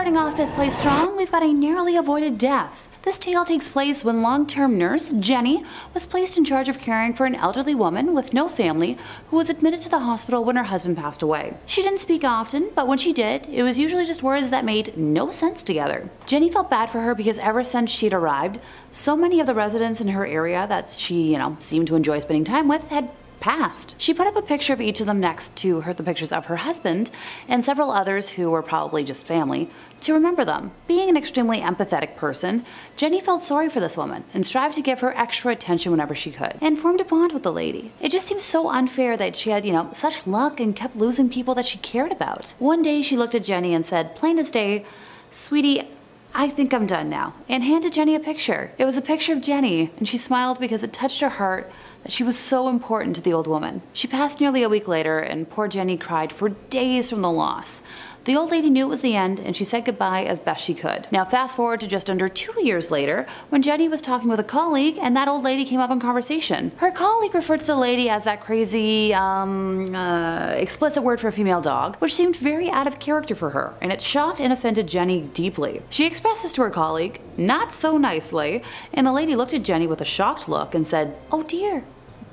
Starting off Fifth Place strong, we've got a narrowly avoided death. This tale takes place when long-term nurse Jenny was placed in charge of caring for an elderly woman with no family who was admitted to the hospital when her husband passed away. She didn't speak often, but when she did, it was usually just words that made no sense together. Jenny felt bad for her because ever since she'd arrived, so many of the residents in her area that she, seemed to enjoy spending time with had passed. She put up a picture of each of them next to the pictures of her husband and several others who were probably just family to remember them. Being an extremely empathetic person, Jenny felt sorry for this woman and strived to give her extra attention whenever she could and formed a bond with the lady. It just seems so unfair that she had, such luck and kept losing people that she cared about. One day she looked at Jenny and said, plain as day, "Sweetie, I think I'm done now," and handed Jenny a picture. It was a picture of Jenny, and she smiled because it touched her heart that she was so important to the old woman. She passed nearly a week later, and poor Jenny cried for days from the loss. The old lady knew it was the end, and she said goodbye as best she could. Now fast forward to just under 2 years later, when Jenny was talking with a colleague, and that old lady came up in conversation. Her colleague referred to the lady as that crazy, explicit word for a female dog, which seemed very out of character for her, and it shocked and offended Jenny deeply. She expressed this to her colleague, not so nicely, and the lady looked at Jenny with a shocked look and said, "Oh dear,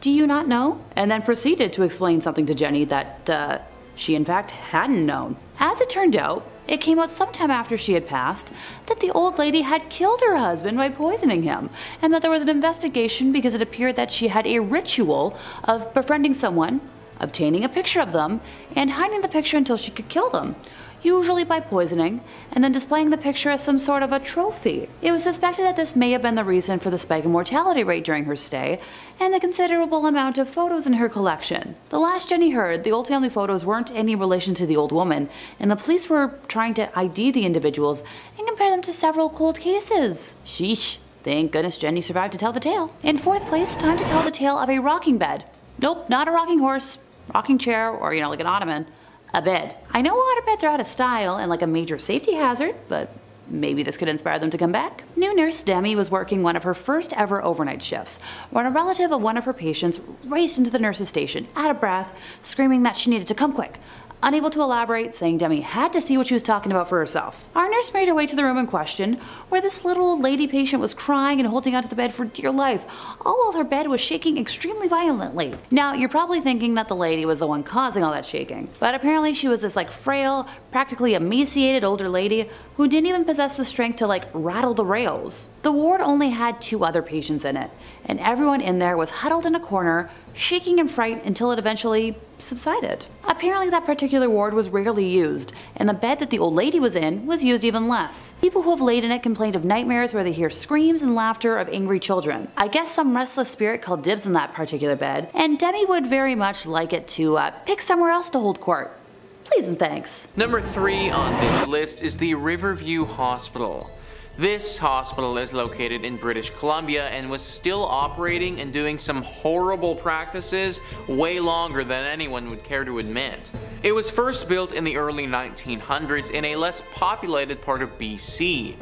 do you not know?" And then proceeded to explain something to Jenny that, she in fact hadn't known. As it turned out, it came out sometime after she had passed that the old lady had killed her husband by poisoning him, and that there was an investigation because it appeared that she had a ritual of befriending someone, obtaining a picture of them, and hiding the picture until she could kill them, usually by poisoning, and then displaying the picture as some sort of a trophy. It was suspected that this may have been the reason for the spike in mortality rate during her stay, and the considerable amount of photos in her collection. The last Jenny heard, the old family photos weren't any relation to the old woman, and the police were trying to ID the individuals and compare them to several cold cases. Sheesh, thank goodness Jenny survived to tell the tale. In 4th place, time to tell the tale of a rocking bed. Nope, not a rocking horse, rocking chair, or like an ottoman. A bed. I know a lot of beds are out of style and like a major safety hazard, but maybe this could inspire them to come back. New nurse Demi was working one of her first ever overnight shifts when a relative of one of her patients raced into the nurse's station, out of breath, screaming that she needed to come quick. Unable to elaborate, saying Demi had to see what she was talking about for herself. Our nurse made her way to the room in question, where this little old lady patient was crying and holding onto the bed for dear life, all while her bed was shaking extremely violently. Now, you're probably thinking that the lady was the one causing all that shaking, but apparently she was this frail, practically emaciated older lady who didn't even possess the strength to rattle the rails. The ward only had 2 other patients in it, and everyone in there was huddled in a corner, shaking in fright until it eventually subsided. Apparently that particular ward was rarely used, and the bed that the old lady was in was used even less. People who have laid in it complained of nightmares where they hear screams and laughter of angry children. I guess some restless spirit called dibs on that particular bed, and Demi would very much like it to pick somewhere else to hold court. Please and thanks. Number 3 on this list is the Riverview Hospital. This hospital is located in British Columbia and was still operating and doing some horrible practices way longer than anyone would care to admit. It was first built in the early 1900s in a less populated part of BC.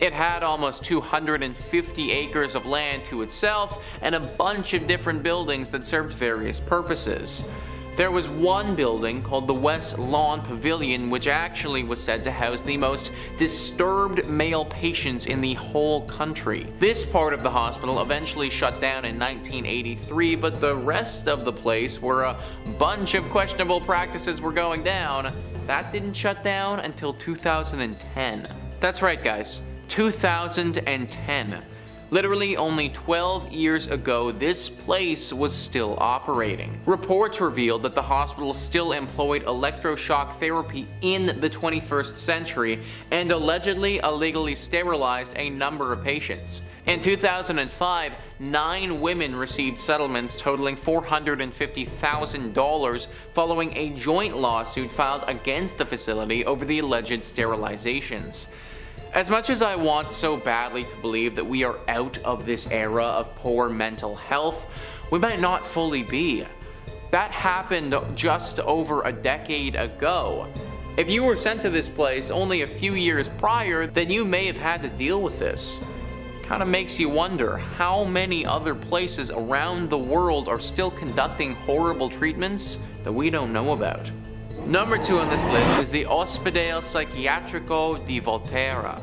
It had almost 250 acres of land to itself and a bunch of different buildings that served various purposes. There was one building called the West Lawn Pavilion, which actually was said to house the most disturbed male patients in the whole country. This part of the hospital eventually shut down in 1983, but the rest of the place where a bunch of questionable practices were going down, that didn't shut down until 2010. That's right guys, 2010. Literally only 12 years ago, this place was still operating. Reports revealed that the hospital still employed electroshock therapy in the 21st century and allegedly illegally sterilized a number of patients. In 2005, 9 women received settlements totaling $450,000 following a joint lawsuit filed against the facility over the alleged sterilizations. As much as I want so badly to believe that we are out of this era of poor mental health, we might not fully be. That happened just over a decade ago. If you were sent to this place only a few years prior, then you may have had to deal with this. Kind of makes you wonder how many other places around the world are still conducting horrible treatments that we don't know about. Number 2 on this list is the Ospedale Psichiatrico di Volterra.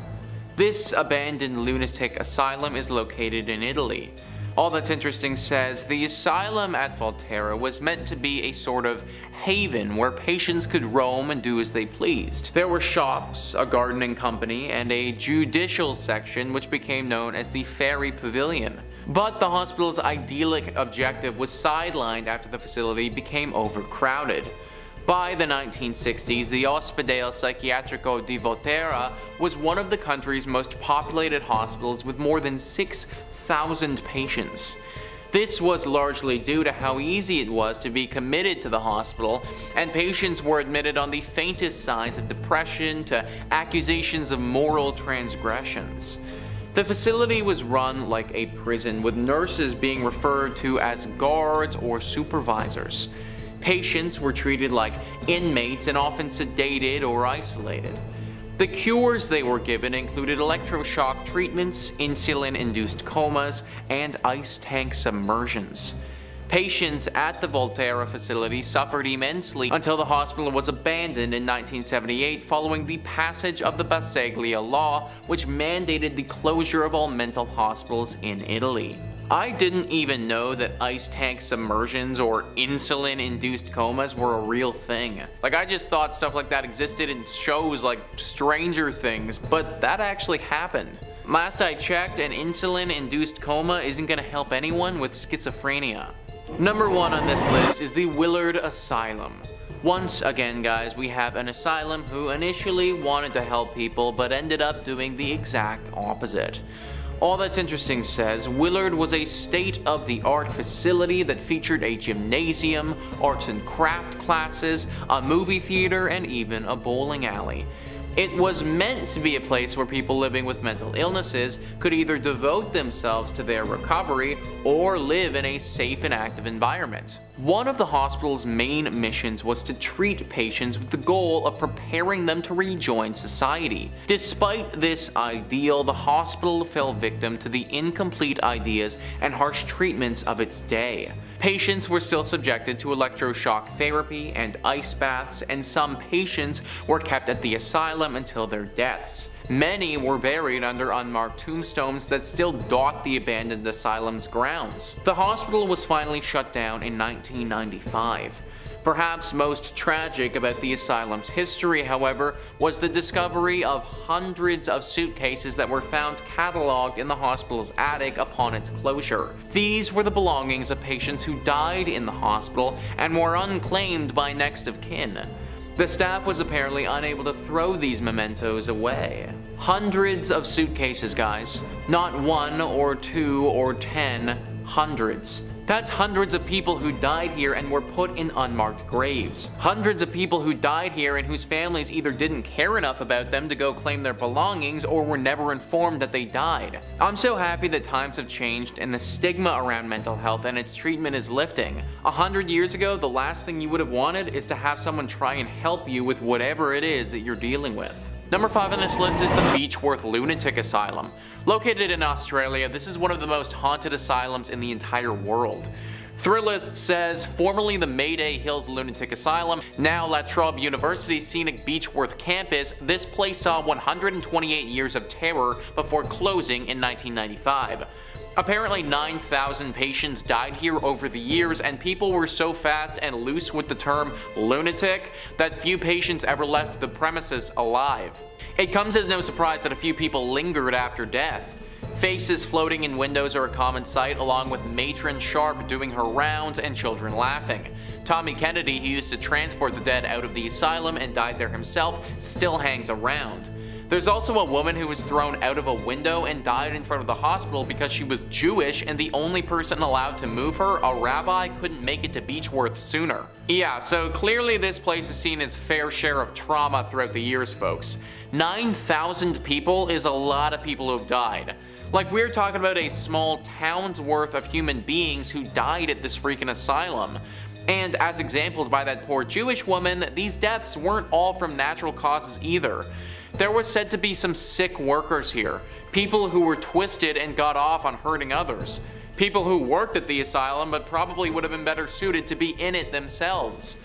This abandoned lunatic asylum is located in Italy. All that's interesting says the asylum at Volterra was meant to be a sort of haven where patients could roam and do as they pleased. There were shops, a gardening company, and a judicial section which became known as the Fairy Pavilion. But the hospital's idyllic objective was sidelined after the facility became overcrowded. By the 1960s, the Ospedale Psichiatrico di Volterra was one of the country's most populated hospitals with more than 6,000 patients. This was largely due to how easy it was to be committed to the hospital, and patients were admitted on the faintest signs of depression to accusations of moral transgressions. The facility was run like a prison, with nurses being referred to as guards or supervisors. Patients were treated like inmates and often sedated or isolated. The cures they were given included electroshock treatments, insulin-induced comas, and ice tank submersions. Patients at the Volterra facility suffered immensely until the hospital was abandoned in 1978 following the passage of the Basaglia Law, which mandated the closure of all mental hospitals in Italy. I didn't even know that ice tank submersions or insulin-induced comas were a real thing. Like, I just thought stuff like that existed in shows like Stranger Things, but that actually happened. Last I checked, an insulin-induced coma isn't gonna help anyone with schizophrenia. Number 1 on this list is the Willard Asylum. Once again, guys, we have an asylum who initially wanted to help people but ended up doing the exact opposite. All That's Interesting says Willard was a state-of-the-art facility that featured a gymnasium, arts and craft classes, a movie theater, and even a bowling alley. It was meant to be a place where people living with mental illnesses could either devote themselves to their recovery or live in a safe and active environment. One of the hospital's main missions was to treat patients with the goal of preparing them to rejoin society. Despite this ideal, the hospital fell victim to the incomplete ideas and harsh treatments of its day. Patients were still subjected to electroshock therapy and ice baths, and some patients were kept at the asylum until their deaths. Many were buried under unmarked tombstones that still dot the abandoned asylum's grounds. The hospital was finally shut down in 1995. Perhaps most tragic about the asylum's history, however, was the discovery of hundreds of suitcases that were found cataloged in the hospital's attic upon its closure. These were the belongings of patients who died in the hospital and were unclaimed by next of kin. The staff was apparently unable to throw these mementos away. Hundreds of suitcases, guys. Not one or two or 10, hundreds. That's hundreds of people who died here and were put in unmarked graves. Hundreds of people who died here and whose families either didn't care enough about them to go claim their belongings or were never informed that they died. I'm so happy that times have changed and the stigma around mental health and its treatment is lifting. 100 years ago, the last thing you would have wanted is to have someone try and help you with whatever it is that you're dealing with. Number 5 on this list is the Beechworth Lunatic Asylum. Located in Australia, this is one of the most haunted asylums in the entire world. Thrillist says, formerly the Mayday Hills Lunatic Asylum, now La Trobe University's scenic Beechworth campus, this place saw 128 years of terror before closing in 1995. Apparently 9,000 patients died here over the years, and people were so fast and loose with the term lunatic that few patients ever left the premises alive. It comes as no surprise that a few people lingered after death. Faces floating in windows are a common sight, along with Matron Sharp doing her rounds and children laughing. Tommy Kennedy, who used to transport the dead out of the asylum and died there himself, still hangs around. There's also a woman who was thrown out of a window and died in front of the hospital because she was Jewish and the only person allowed to move her, a rabbi, couldn't make it to Beechworth sooner. Yeah, so clearly this place has seen its fair share of trauma throughout the years, folks. 9,000 people is a lot of people who have died. Like, we're talking about a small town's worth of human beings who died at this freaking asylum. And as exampled by that poor Jewish woman, these deaths weren't all from natural causes either. There was said to be some sick workers here, people who were twisted and got off on hurting others, people who worked at the asylum but probably would have been better suited to be in it themselves.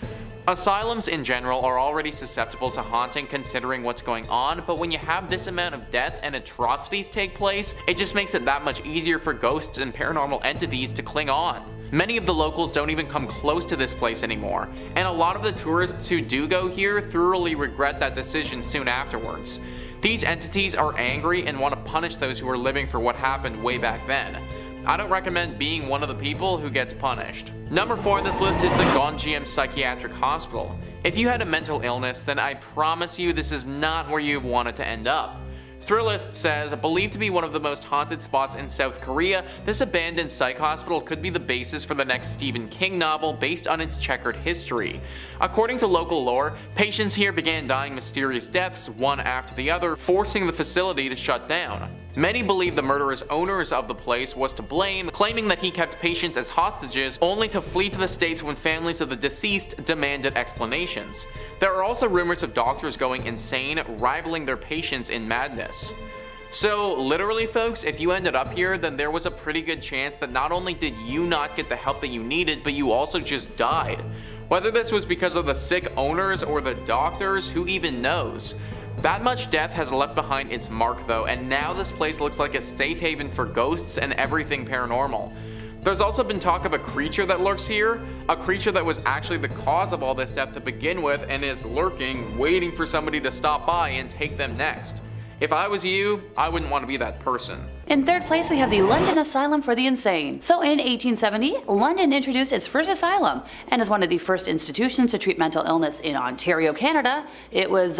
Asylums in general are already susceptible to haunting considering what's going on, but when you have this amount of death and atrocities take place, it just makes it that much easier for ghosts and paranormal entities to cling on. Many of the locals don't even come close to this place anymore, and a lot of the tourists who do go here thoroughly regret that decision soon afterwards. These entities are angry and want to punish those who are living for what happened way back then. I don't recommend being one of the people who gets punished. Number 4 on this list is the Gonjiam Psychiatric Hospital. If you had a mental illness, then I promise you this is not where you've wanted to end up. Thrillist says, believed to be one of the most haunted spots in South Korea, this abandoned psych hospital could be the basis for the next Stephen King novel based on its checkered history. According to local lore, patients here began dying mysterious deaths one after the other, forcing the facility to shut down. Many believe the murderous owners of the place was to blame, claiming that he kept patients as hostages only to flee to the States when families of the deceased demanded explanations. There are also rumors of doctors going insane, rivaling their patients in madness. So literally folks, if you ended up here, then there was a pretty good chance that not only did you not get the help that you needed, but you also just died. Whether this was because of the sick owners or the doctors, who even knows? That much death has left behind its mark though, and now this place looks like a safe haven for ghosts and everything paranormal. There's also been talk of a creature that lurks here, a creature that was actually the cause of all this death to begin with and is lurking, waiting for somebody to stop by and take them next. If I was you, I wouldn't want to be that person. In third place we have the London Asylum for the Insane. So in 1870, London introduced its first asylum, and as one of the first institutions to treat mental illness in Ontario, Canada, it was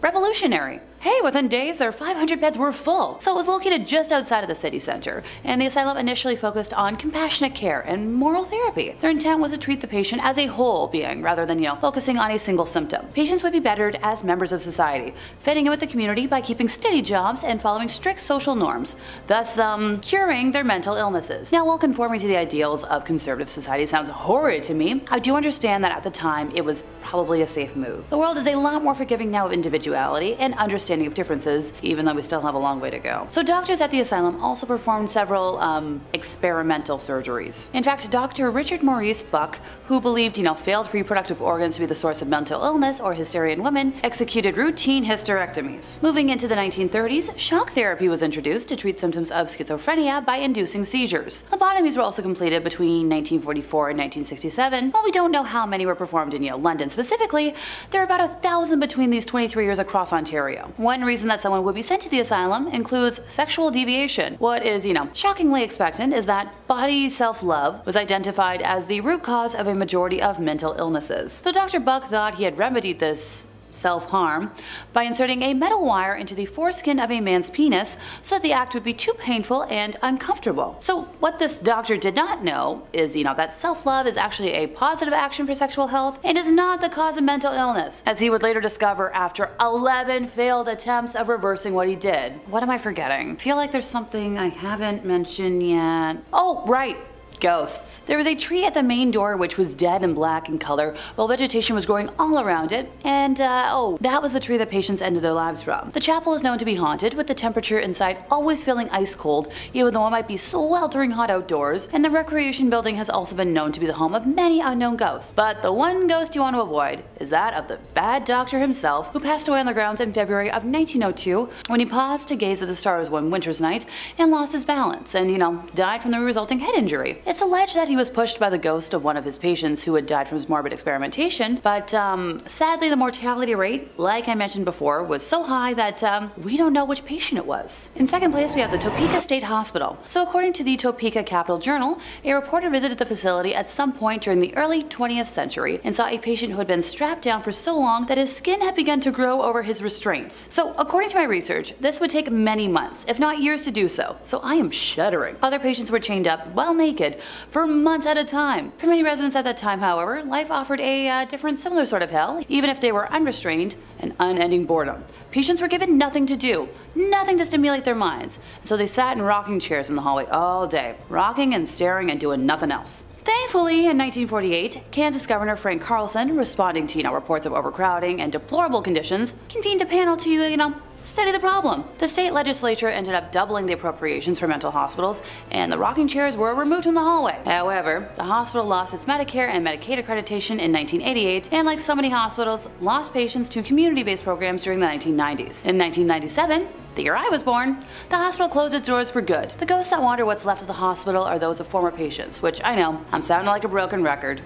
revolutionary. Hey, within days their 500 beds were full. So it was located just outside of the city center, and the asylum initially focused on compassionate care and moral therapy. Their intent was to treat the patient as a whole being rather than, focusing on a single symptom. Patients would be bettered as members of society, fitting in with the community by keeping steady jobs and following strict social norms, thus curing their mental illnesses. Now, while conforming to the ideals of conservative society sounds horrid to me, I do understand that at the time it was probably a safe move. The world is a lot more forgiving now of individuality and understanding of differences, even though we still have a long way to go. So doctors at the asylum also performed several experimental surgeries. In fact, Dr. Richard Maurice Buck, who believed failed reproductive organs to be the source of mental illness or hysteria in women, executed routine hysterectomies. Moving into the 1930s, shock therapy was introduced to treat symptoms of schizophrenia by inducing seizures. Lobotomies were also completed between 1944 and 1967. While we don't know how many were performed in London specifically, there are about 1,000 between these 23 years across Ontario. One reason that someone would be sent to the asylum includes sexual deviation. What is, shockingly expectant is that body self-love was identified as the root cause of a majority of mental illnesses. So Dr. Buck thought he had remedied this self-harm by inserting a metal wire into the foreskin of a man's penis so that the act would be too painful and uncomfortable. So what this doctor did not know is, that self-love is actually a positive action for sexual health and is not the cause of mental illness, as he would later discover after 11 failed attempts of reversing what he did. What am I forgetting? I feel like there's something I haven't mentioned yet. Oh, right. Ghosts. There was a tree at the main door which was dead and black in color while vegetation was growing all around it, and that was the tree that patients ended their lives from. The chapel is known to be haunted, with the temperature inside always feeling ice cold even though it might be sweltering hot outdoors, and the recreation building has also been known to be the home of many unknown ghosts. But the one ghost you want to avoid is that of the bad doctor himself, who passed away on the grounds in February of 1902 when he paused to gaze at the stars one winter's night and lost his balance and, died from the resulting head injury. It's alleged that he was pushed by the ghost of one of his patients who had died from his morbid experimentation, but sadly the mortality rate, like I mentioned before, was so high that we don't know which patient it was. In second place we have the Topeka State Hospital. So according to the Topeka Capital Journal, a reporter visited the facility at some point during the early 20th century and saw a patient who had been strapped down for so long that his skin had begun to grow over his restraints. So according to my research, this would take many months, if not years, to do so, so I am shuddering. Other patients were chained up, well naked, for months at a time. For many residents at that time, however, life offered a different, similar sort of hell, even if they were unrestrained and unending boredom. Patients were given nothing to do, nothing to stimulate their minds, so they sat in rocking chairs in the hallway all day, rocking and staring and doing nothing else. Thankfully, in 1948, Kansas Governor Frank Carlson, responding to reports of overcrowding and deplorable conditions, convened a panel to study the problem. The state legislature ended up doubling the appropriations for mental hospitals, and the rocking chairs were removed from the hallway. However, the hospital lost its Medicare and Medicaid accreditation in 1988, and like so many hospitals, lost patients to community-based programs during the 1990s. In 1997, the year I was born, the hospital closed its doors for good. The ghosts that wander what's left of the hospital are those of former patients, which I know, I'm sounding like a broken record.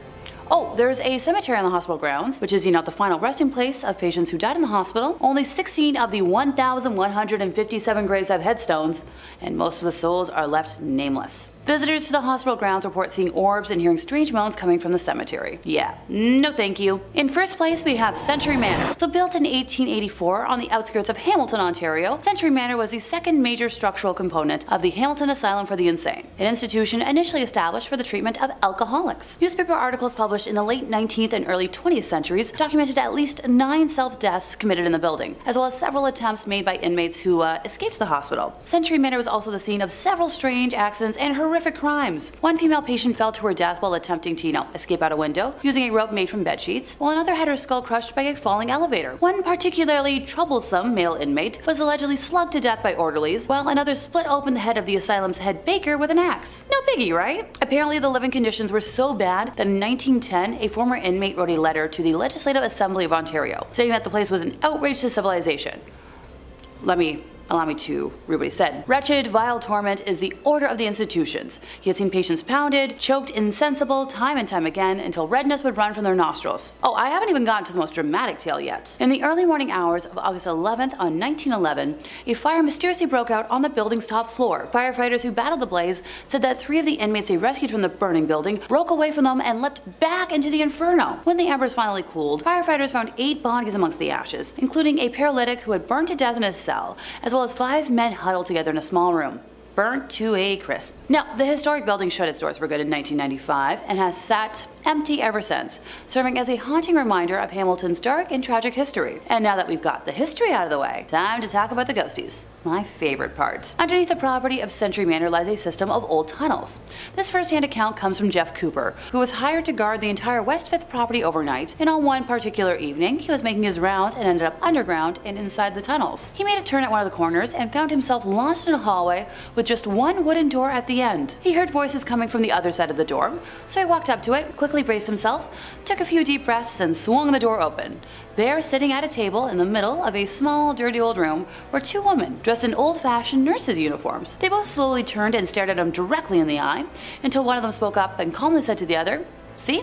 Oh, there's a cemetery on the hospital grounds, which is, you know, the final resting place of patients who died in the hospital. Only 16 of the 1,157 graves have headstones, and most of the souls are left nameless. Visitors to the hospital grounds report seeing orbs and hearing strange moans coming from the cemetery. Yeah, no thank you. In first place, we have Century Manor. So built in 1884 on the outskirts of Hamilton, Ontario, Century Manor was the second major structural component of the Hamilton Asylum for the Insane, an institution initially established for the treatment of alcoholics. Newspaper articles published in the late 19th and early 20th centuries documented at least 9 self-deaths committed in the building, as well as several attempts made by inmates who escaped the hospital. Century Manor was also the scene of several strange accidents and horrific crimes. One female patient fell to her death while attempting to, escape out a window using a rope made from bedsheets, while another had her skull crushed by a falling elevator. One particularly troublesome male inmate was allegedly slugged to death by orderlies, while another split open the head of the asylum's head baker with an axe. No biggie, right? Apparently the living conditions were so bad that in 1910, a former inmate wrote a letter to the Legislative Assembly of Ontario, stating that the place was an outrage to civilization. Allow me to read what he said. Wretched, vile torment is the order of the institutions. He had seen patients pounded, choked, insensible, time and time again, until redness would run from their nostrils. Oh, I haven't even gotten to the most dramatic tale yet. In the early morning hours of August 11th on 1911, a fire mysteriously broke out on the building's top floor. Firefighters who battled the blaze said that 3 of the inmates they rescued from the burning building broke away from them and leapt back into the inferno. When the embers finally cooled, firefighters found 8 bodies amongst the ashes, including a paralytic who had burned to death in his cell, as well as 5 men huddled together in a small room, burnt to a crisp. Now, the historic building shut its doors for good in 1995 and has sat empty ever since, serving as a haunting reminder of Hamilton's dark and tragic history. And now that we've got the history out of the way, time to talk about the ghosties, my favorite part. Underneath the property of Century Manor lies a system of old tunnels. This first-hand account comes from Jeff Cooper, who was hired to guard the entire West Fifth property overnight, and on one particular evening, he was making his rounds and ended up underground and inside the tunnels. He made a turn at one of the corners and found himself lost in a hallway with just one wooden door at the end. He heard voices coming from the other side of the door, so he walked up to it, quickly braced himself, took a few deep breaths, and swung the door open. There, sitting at a table in the middle of a small, dirty old room, were 2 women dressed in old-fashioned nurses' uniforms. They both slowly turned and stared at him directly in the eye, until one of them spoke up and calmly said to the other, "See?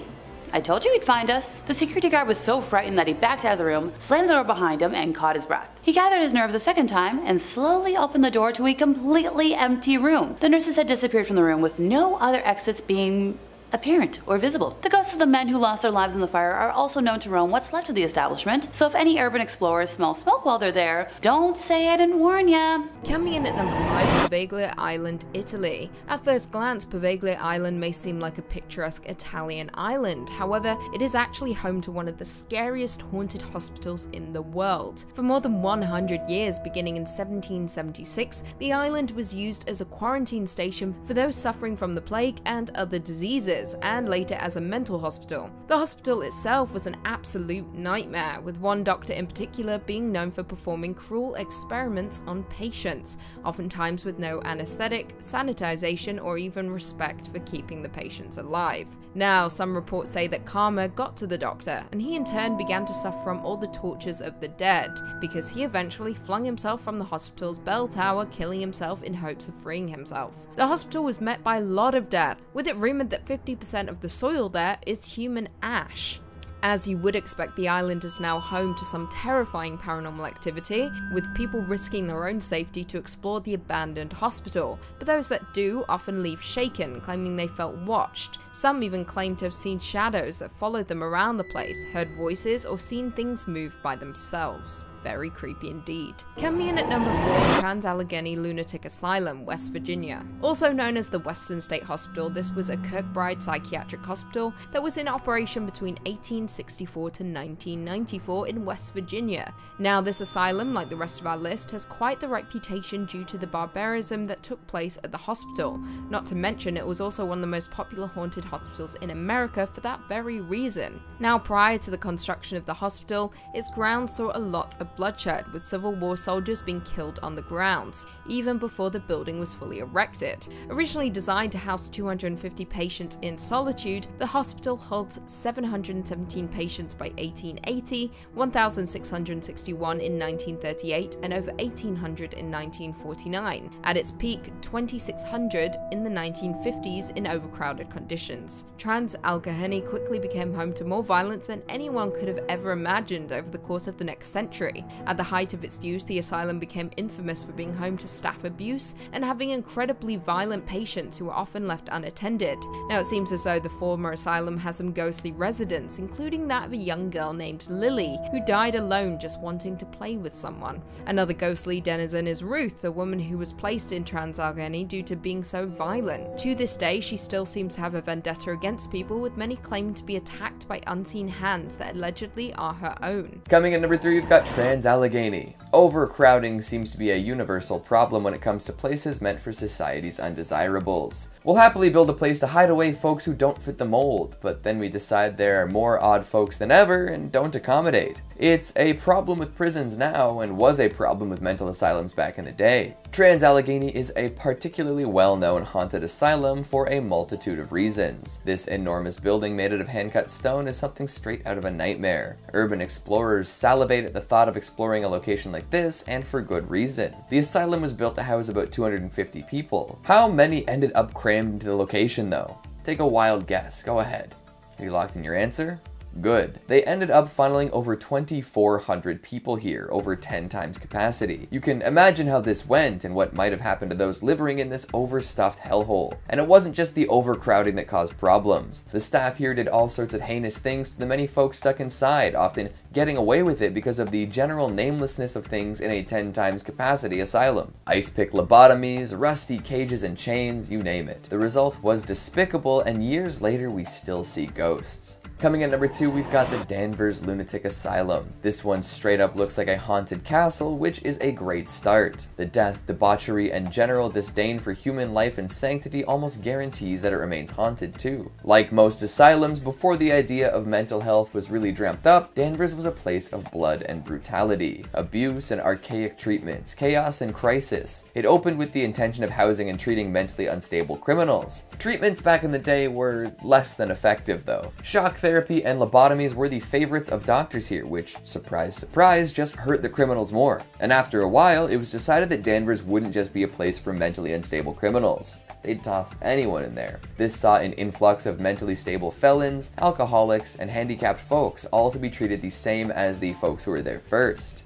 I told you he'd find us." The security guard was so frightened that he backed out of the room, slammed the door behind him, and caught his breath. He gathered his nerves a second time and slowly opened the door to a completely empty room. The nurses had disappeared from the room with no other exits being apparent or visible. The ghosts of the men who lost their lives in the fire are also known to roam what's left of the establishment, so if any urban explorers smell smoke while they're there, don't say I didn't warn ya! Coming in at number 5, Poveglia Island, Italy. At first glance, Poveglia Island may seem like a picturesque Italian island, however, it is actually home to one of the scariest haunted hospitals in the world. For more than 100 years, beginning in 1776, the island was used as a quarantine station for those suffering from the plague and other diseases, and later as a mental hospital. The hospital itself was an absolute nightmare, with one doctor in particular being known for performing cruel experiments on patients, oftentimes with no anesthetic, sanitization, or even respect for keeping the patients alive. Now, some reports say that karma got to the doctor, and he in turn began to suffer from all the tortures of the dead, because he eventually flung himself from the hospital's bell tower, killing himself in hopes of freeing himself. The hospital was met by a lot of death, with it rumored that 50% of the soil there is human ash. As you would expect, the island is now home to some terrifying paranormal activity, with people risking their own safety to explore the abandoned hospital, but those that do often leave shaken, claiming they felt watched. Some even claim to have seen shadows that followed them around the place, heard voices, or seen things move by themselves. Very creepy indeed. Coming in at number 4, Trans-Allegheny Lunatic Asylum, West Virginia. Also known as the Western State Hospital, this was a Kirkbride psychiatric hospital that was in operation between 1864 to 1994 in West Virginia. Now, this asylum, like the rest of our list, has quite the reputation due to the barbarism that took place at the hospital. Not to mention, it was also one of the most popular haunted hospitals in America for that very reason. Now, prior to the construction of the hospital, its grounds saw a lot of of bloodshed, with Civil War soldiers being killed on the grounds, even before the building was fully erected. Originally designed to house 250 patients in solitude, the hospital holds 717 patients by 1880, 1,661 in 1938, and over 1,800 in 1949. At its peak, 2,600 in the 1950s in overcrowded conditions. Trans-Allegheny quickly became home to more violence than anyone could have ever imagined over the course of the next century. At the height of its use, the asylum became infamous for being home to staff abuse and having incredibly violent patients who were often left unattended. Now, it seems as though the former asylum has some ghostly residents, including that of a young girl named Lily, who died alone just wanting to play with someone. Another ghostly denizen is Ruth, a woman who was placed in Trans-Allegheny due to being so violent. To this day, she still seems to have a vendetta against people, with many claiming to be attacked by unseen hands that allegedly are her own. Coming in number 3, we've got Trans-Allegheny. Overcrowding seems to be a universal problem when it comes to places meant for society's undesirables. We'll happily build a place to hide away folks who don't fit the mold, but then we decide there are more odd folks than ever and don't accommodate. It's a problem with prisons now, and was a problem with mental asylums back in the day. Trans-Allegheny is a particularly well-known haunted asylum for a multitude of reasons. This enormous building made out of hand-cut stone is something straight out of a nightmare. Urban explorers salivate at the thought of exploring a location like this, and for good reason. The asylum was built to house about 250 people. How many ended up crammed into the location, though? Take a wild guess, go ahead. Have you locked in your answer? Good. They ended up funneling over 2,400 people here, over 10 times capacity. You can imagine how this went and what might have happened to those living in this overstuffed hellhole. And it wasn't just the overcrowding that caused problems. The staff here did all sorts of heinous things to the many folks stuck inside, often getting away with it because of the general namelessness of things in a 10 times capacity asylum. Ice pick lobotomies, rusty cages and chains, you name it. The result was despicable, and years later we still see ghosts. Coming at number 2, we've got the Danvers Lunatic Asylum. This one straight up looks like a haunted castle, which is a great start. The death, debauchery, and general disdain for human life and sanctity almost guarantees that it remains haunted too. Like most asylums, before the idea of mental health was really dreamt up, Danvers was a place of blood and brutality, abuse and archaic treatments, chaos and crisis. It opened with the intention of housing and treating mentally unstable criminals. Treatments back in the day were less than effective though. Shock therapy and lobotomies were the favorites of doctors here, which, surprise, surprise, just hurt the criminals more. And after a while, it was decided that Danvers wouldn't just be a place for mentally unstable criminals. They'd toss anyone in there. This saw an influx of mentally stable felons, alcoholics, and handicapped folks, all to be treated the same as the folks who were there first.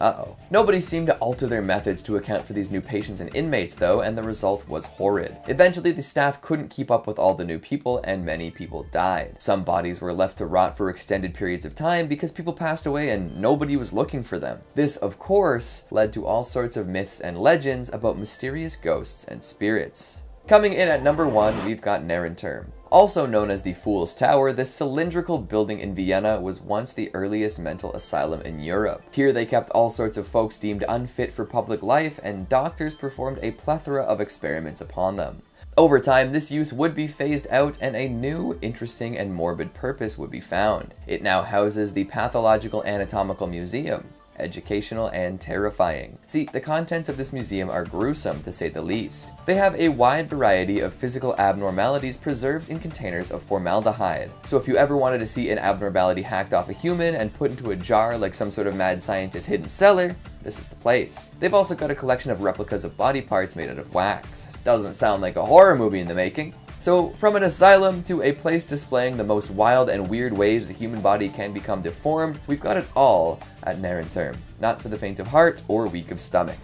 Uh-oh. Nobody seemed to alter their methods to account for these new patients and inmates though, and the result was horrid. Eventually, the staff couldn't keep up with all the new people, and many people died. Some bodies were left to rot for extended periods of time because people passed away and nobody was looking for them. This, of course, led to all sorts of myths and legends about mysterious ghosts and spirits. Coming in at number 1, we've got Narrenturm. Also known as the Fool's Tower, this cylindrical building in Vienna was once the earliest mental asylum in Europe. Here they kept all sorts of folks deemed unfit for public life, and doctors performed a plethora of experiments upon them. Over time, this use would be phased out, and a new, interesting, and morbid purpose would be found. It now houses the Pathological Anatomical Museum. Educational and terrifying. See, the contents of this museum are gruesome, to say the least. They have a wide variety of physical abnormalities preserved in containers of formaldehyde. So if you ever wanted to see an abnormality hacked off a human and put into a jar like some sort of mad scientist's hidden cellar, this is the place. They've also got a collection of replicas of body parts made out of wax. Doesn't sound like a horror movie in the making. So, from an asylum to a place displaying the most wild and weird ways the human body can become deformed, we've got it all at Narrenturm. Not for the faint of heart or weak of stomach.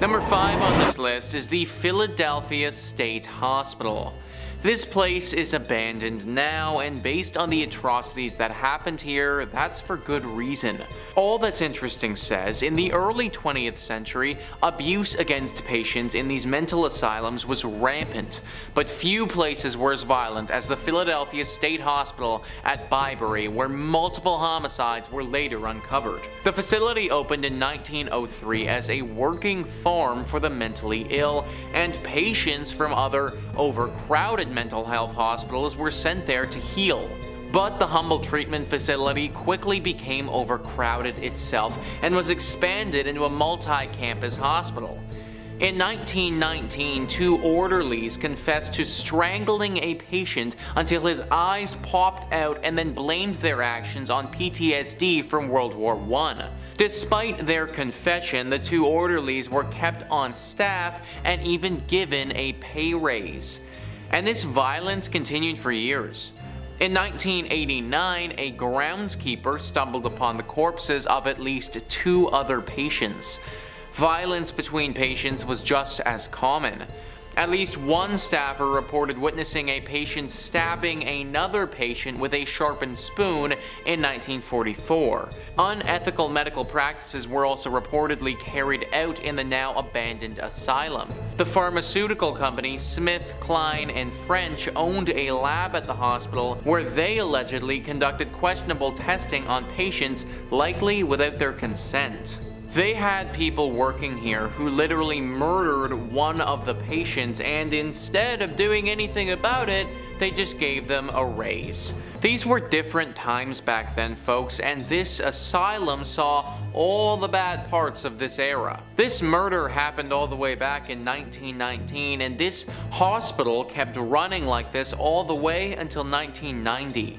Number 5 on this list is the Philadelphia State Hospital. This place is abandoned now, and based on the atrocities that happened here, that's for good reason. All That's Interesting says, in the early 20th century, abuse against patients in these mental asylums was rampant, but few places were as violent as the Philadelphia State Hospital at Byberry, where multiple homicides were later uncovered. The facility opened in 1903 as a working farm for the mentally ill, and patients from other overcrowded mental health hospitals were sent there to heal. But the humble treatment facility quickly became overcrowded itself and was expanded into a multi-campus hospital. In 1919, two orderlies confessed to strangling a patient until his eyes popped out and then blamed their actions on PTSD from World War I. Despite their confession, the two orderlies were kept on staff and even given a pay raise. And this violence continued for years. In 1989, a groundskeeper stumbled upon the corpses of at least two other patients. Violence between patients was just as common. At least one staffer reported witnessing a patient stabbing another patient with a sharpened spoon in 1944. Unethical medical practices were also reportedly carried out in the now abandoned asylum. The pharmaceutical company Smith, Klein, and French owned a lab at the hospital where they allegedly conducted questionable testing on patients, likely without their consent. They had people working here who literally murdered one of the patients, and instead of doing anything about it, they just gave them a raise. These were different times back then, folks, and this asylum saw all the bad parts of this era. This murder happened all the way back in 1919, and this hospital kept running like this all the way until 1990.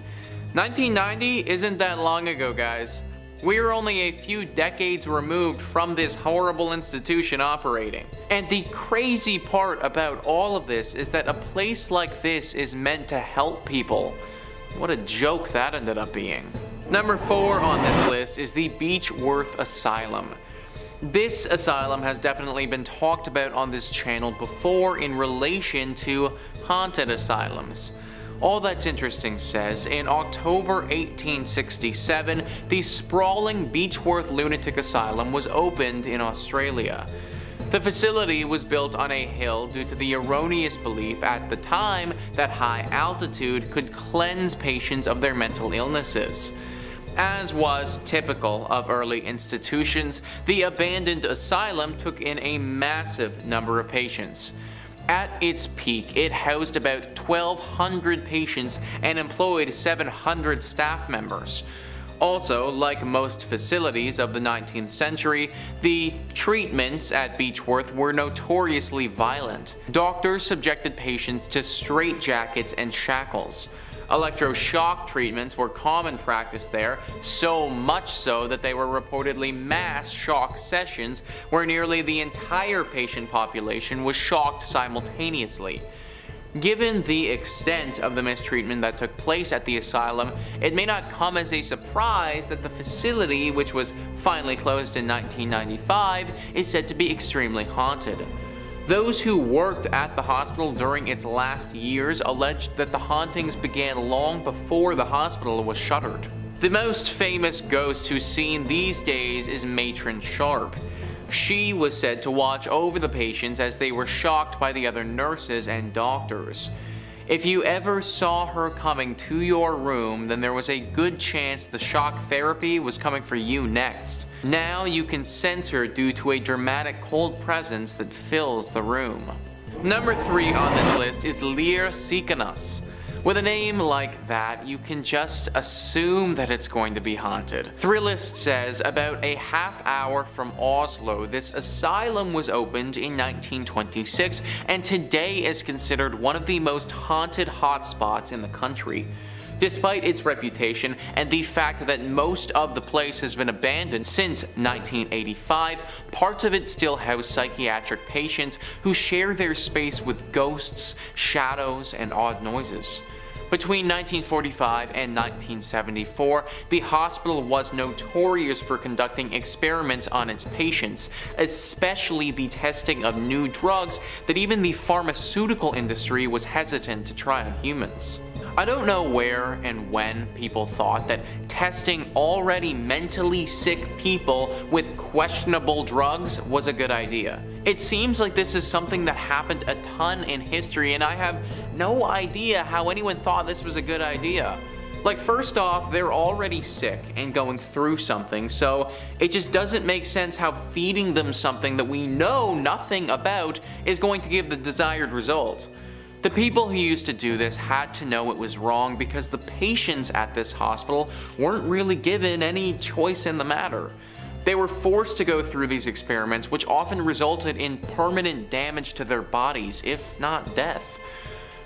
1990 isn't that long ago, guys. We are only a few decades removed from this horrible institution operating. And the crazy part about all of this is that a place like this is meant to help people. What a joke that ended up being. Number 4 on this list is the Beechworth Asylum. This asylum has definitely been talked about on this channel before in relation to haunted asylums. All That's Interesting says, in October 1867, the sprawling Beechworth Lunatic Asylum was opened in Australia. The facility was built on a hill due to the erroneous belief at the time that high altitude could cleanse patients of their mental illnesses. As was typical of early institutions, the abandoned asylum took in a massive number of patients. At its peak, it housed about 1,200 patients and employed 700 staff members. Also, like most facilities of the 19th century, the treatments at Beechworth were notoriously violent. Doctors subjected patients to straitjackets and shackles. Electroshock treatments were common practice there, so much so that they were reportedly mass shock sessions where nearly the entire patient population was shocked simultaneously. Given the extent of the mistreatment that took place at the asylum, it may not come as a surprise that the facility, which was finally closed in 1995, is said to be extremely haunted. Those who worked at the hospital during its last years alleged that the hauntings began long before the hospital was shuttered. The most famous ghost who's seen these days is Matron Sharp. She was said to watch over the patients as they were shocked by the other nurses and doctors. If you ever saw her coming to your room, then there was a good chance the shock therapy was coming for you next. Now you can sense her due to a dramatic cold presence that fills the room. Number 3 on this list is Lear Sikanas. With a name like that, you can just assume that it's going to be haunted. Thrillist says, about a half hour from Oslo, this asylum was opened in 1926 and today is considered one of the most haunted hotspots in the country. Despite its reputation and the fact that most of the place has been abandoned since 1985, parts of it still house psychiatric patients who share their space with ghosts, shadows, and odd noises. Between 1945 and 1974, the hospital was notorious for conducting experiments on its patients, especially the testing of new drugs that even the pharmaceutical industry was hesitant to try on humans. I don't know where and when people thought that testing already mentally sick people with questionable drugs was a good idea. It seems like this is something that happened a ton in history, and I have no idea how anyone thought this was a good idea. Like, first off, they're already sick and going through something, so it just doesn't make sense how feeding them something that we know nothing about is going to give the desired result. The people who used to do this had to know it was wrong because the patients at this hospital weren't really given any choice in the matter. They were forced to go through these experiments, which often resulted in permanent damage to their bodies, if not death.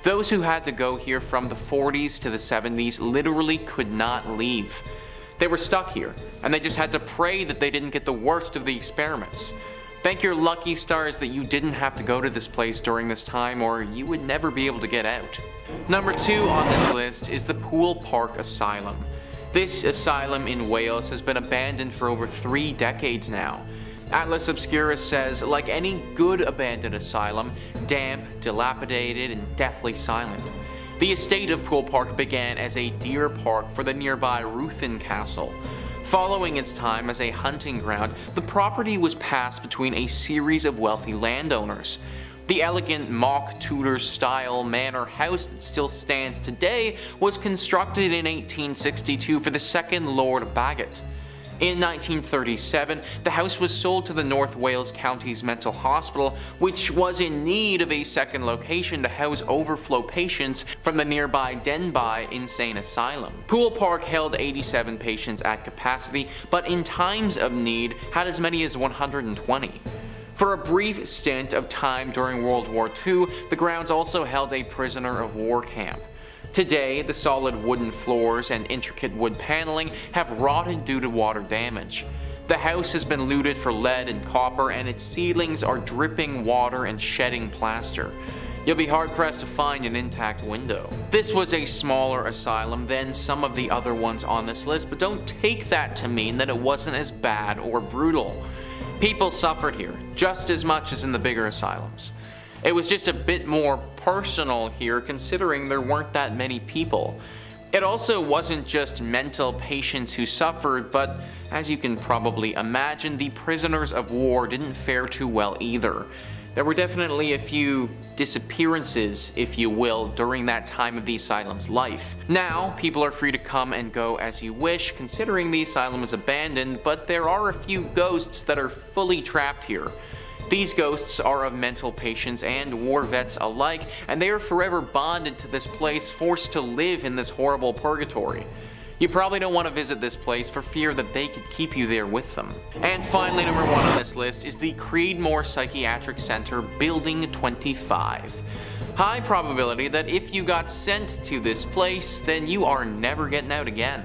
Those who had to go here from the 40s to the 70s literally could not leave. They were stuck here, and they just had to pray that they didn't get the worst of the experiments. Thank your lucky stars that you didn't have to go to this place during this time, or you would never be able to get out. Number 2 on this list is the Poole Park Asylum. This asylum in Wales has been abandoned for over 3 decades now. Atlas Obscura says, like any good abandoned asylum, damp, dilapidated, and deathly silent. The estate of Poole Park began as a deer park for the nearby Ruthin Castle. Following its time as a hunting ground, the property was passed between a series of wealthy landowners. The elegant mock Tudor-style manor house that still stands today was constructed in 1862 for the second Lord Bagot. In 1937, the house was sold to the North Wales County's Mental Hospital, which was in need of a second location to house overflow patients from the nearby Denbigh Insane Asylum. Poole Park held 87 patients at capacity, but in times of need had as many as 120. For a brief stint of time during World War II, the grounds also held a prisoner of war camp. Today, the solid wooden floors and intricate wood paneling have rotted due to water damage. The house has been looted for lead and copper, and its ceilings are dripping water and shedding plaster. You'll be hard-pressed to find an intact window. This was a smaller asylum than some of the other ones on this list, but don't take that to mean that it wasn't as bad or brutal. People suffered here, just as much as in the bigger asylums. It was just a bit more personal here, considering there weren't that many people. It also wasn't just mental patients who suffered, but as you can probably imagine, the prisoners of war didn't fare too well either. There were definitely a few disappearances, if you will, during that time of the asylum's life. Now, people are free to come and go as you wish, considering the asylum is abandoned, but there are a few ghosts that are fully trapped here. These ghosts are of mental patients and war vets alike, and they are forever bonded to this place, forced to live in this horrible purgatory. You probably don't want to visit this place for fear that they could keep you there with them. And finally, number 1 on this list is the Creedmoor Psychiatric Center, Building 25. High probability that if you got sent to this place, then you are never getting out again.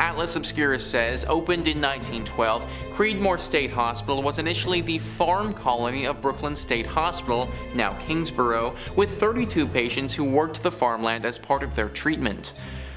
Atlas Obscura says, opened in 1912, Creedmoor State Hospital was initially the farm colony of Brooklyn State Hospital, now Kingsborough, with 32 patients who worked the farmland as part of their treatment.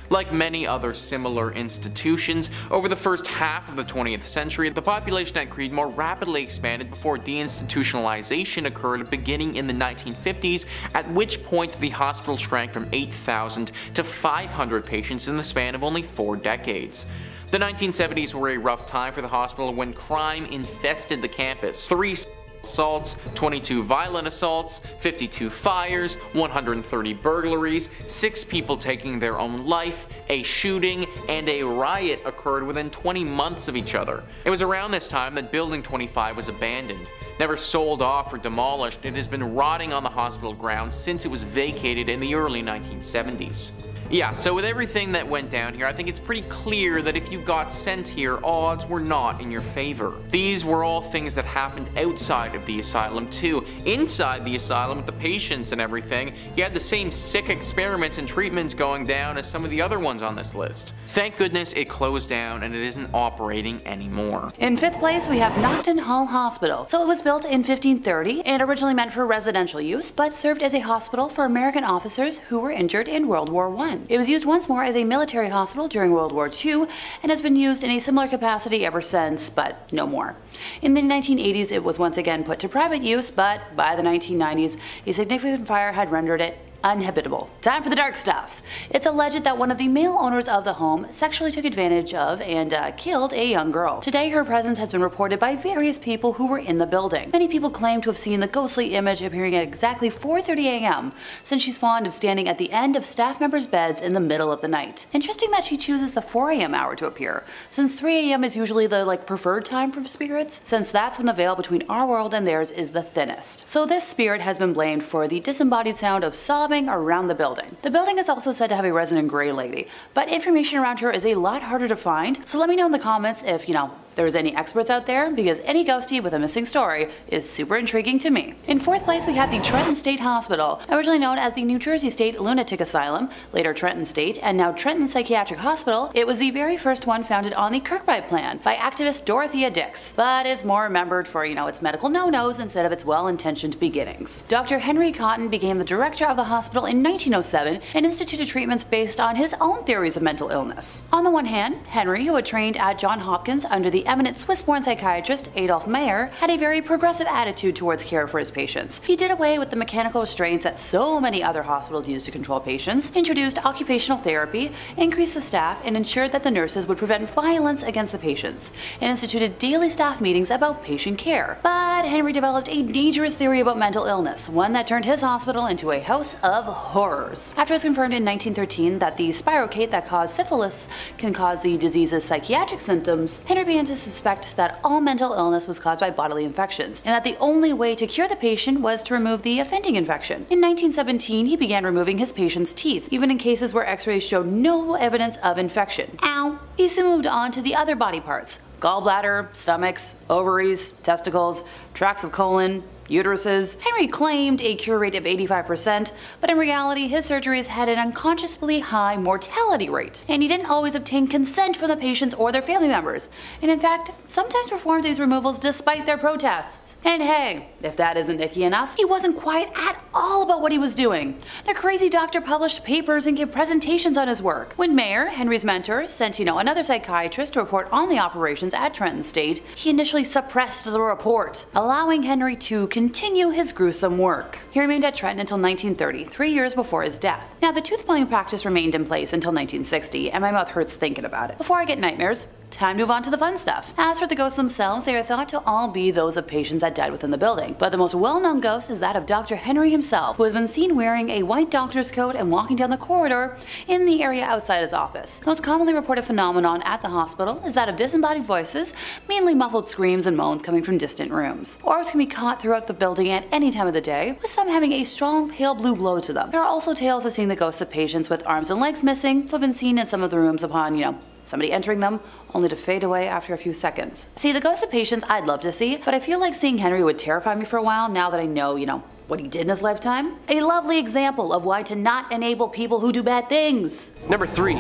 Like many other similar institutions, over the first half of the 20th century, the population at Creedmoor rapidly expanded before deinstitutionalization occurred beginning in the 1950s, at which point the hospital shrank from 8,000 to 500 patients in the span of only 4 decades. The 1970s were a rough time for the hospital when crime infested the campus. 3 assaults, 22 violent assaults, 52 fires, 130 burglaries, 6 people taking their own life, a shooting, and a riot occurred within 20 months of each other. It was around this time that Building 25 was abandoned. Never sold off or demolished, it has been rotting on the hospital grounds since it was vacated in the early 1970s. Yeah, so with everything that went down here, I think it's pretty clear that if you got sent here, odds were not in your favor. These were all things that happened outside of the asylum too. Inside the asylum, with the patients and everything, you had the same sick experiments and treatments going down as some of the other ones on this list. Thank goodness it closed down and it isn't operating anymore. In 5th place, we have Nocton Hall Hospital. So it was built in 1530 and originally meant for residential use, but served as a hospital for American officers who were injured in World War I. It was used once more as a military hospital during World War II and has been used in a similar capacity ever since, but no more. In the 1980s, it was once again put to private use, but by the 1990s, a significant fire had rendered it uninhabitable. Time for the dark stuff. It's alleged that one of the male owners of the home sexually took advantage of and killed a young girl. Today, her presence has been reported by various people who were in the building. Many people claim to have seen the ghostly image appearing at exactly 4:30 a.m. since she's fond of standing at the end of staff members' beds in the middle of the night. Interesting that she chooses the 4 a.m. hour to appear, since 3 a.m. is usually the preferred time for spirits, since that's when the veil between our world and theirs is the thinnest. So this spirit has been blamed for the disembodied sound of sobbing coming around the building. The building is also said to have a resident gray lady, but information around her is a lot harder to find, so let me know in the comments if, you know, there's any experts out there, because any ghostie with a missing story is super intriguing to me. In fourth place, we have the Trenton State Hospital, originally known as the New Jersey State Lunatic Asylum, later Trenton State, and now Trenton Psychiatric Hospital. It was the very first one founded on the Kirkbride Plan by activist Dorothea Dix, but it's more remembered for, you know, its medical no-nos instead of its well-intentioned beginnings. Dr. Henry Cotton became the director of the hospital in 1907 and instituted treatments based on his own theories of mental illness. On the one hand, Henry, who had trained at Johns Hopkins under the eminent Swiss-born psychiatrist Adolf Meyer, had a very progressive attitude towards care for his patients. He did away with the mechanical restraints that so many other hospitals used to control patients, introduced occupational therapy, increased the staff, and ensured that the nurses would prevent violence against the patients, and instituted daily staff meetings about patient care. But Henry developed a dangerous theory about mental illness, one that turned his hospital into a house of horrors. After it was confirmed in 1913 that the spirochete that caused syphilis can cause the disease's psychiatric symptoms, Henry began to suspect that all mental illness was caused by bodily infections, and that the only way to cure the patient was to remove the offending infection. In 1917, he began removing his patient's teeth, even in cases where x-rays showed no evidence of infection. Ow! He soon moved on to the other body parts: gallbladder, stomachs, ovaries, testicles, tracts of colon, uteruses. Henry claimed a cure rate of 85%, but in reality his surgeries had an unconscionably high mortality rate, and he didn't always obtain consent from the patients or their family members, and in fact sometimes performed these removals despite their protests. And hey, if that isn't icky enough, he wasn't quiet at all about what he was doing. The crazy doctor published papers and gave presentations on his work. When Mayer, Henry's mentor, sent, you know, another psychiatrist to report on the operations at Trenton State, he initially suppressed the report, allowing Henry to continue his gruesome work. He remained at Trenton until 1930, 3 years before his death. Now, the tooth pulling practice remained in place until 1960, and my mouth hurts thinking about it. Before I get nightmares, time to move on to the fun stuff. As for the ghosts themselves, they are thought to all be those of patients that died within the building, but the most well-known ghost is that of Dr. Henry himself, who has been seen wearing a white doctor's coat and walking down the corridor in the area outside his office. The most commonly reported phenomenon at the hospital is that of disembodied voices, mainly muffled screams and moans coming from distant rooms. Orbs can be caught throughout the building at any time of the day, with some having a strong pale blue glow to them. There are also tales of seeing the ghosts of patients with arms and legs missing, who have been seen in some of the rooms upon, you know, somebody entering them, only to fade away after a few seconds. See, the ghosts of patients I'd love to see, but I feel like seeing Henry would terrify me for a while now that I know, you know, what he did in his lifetime. A lovely example of why to not enable people who do bad things. Number 3.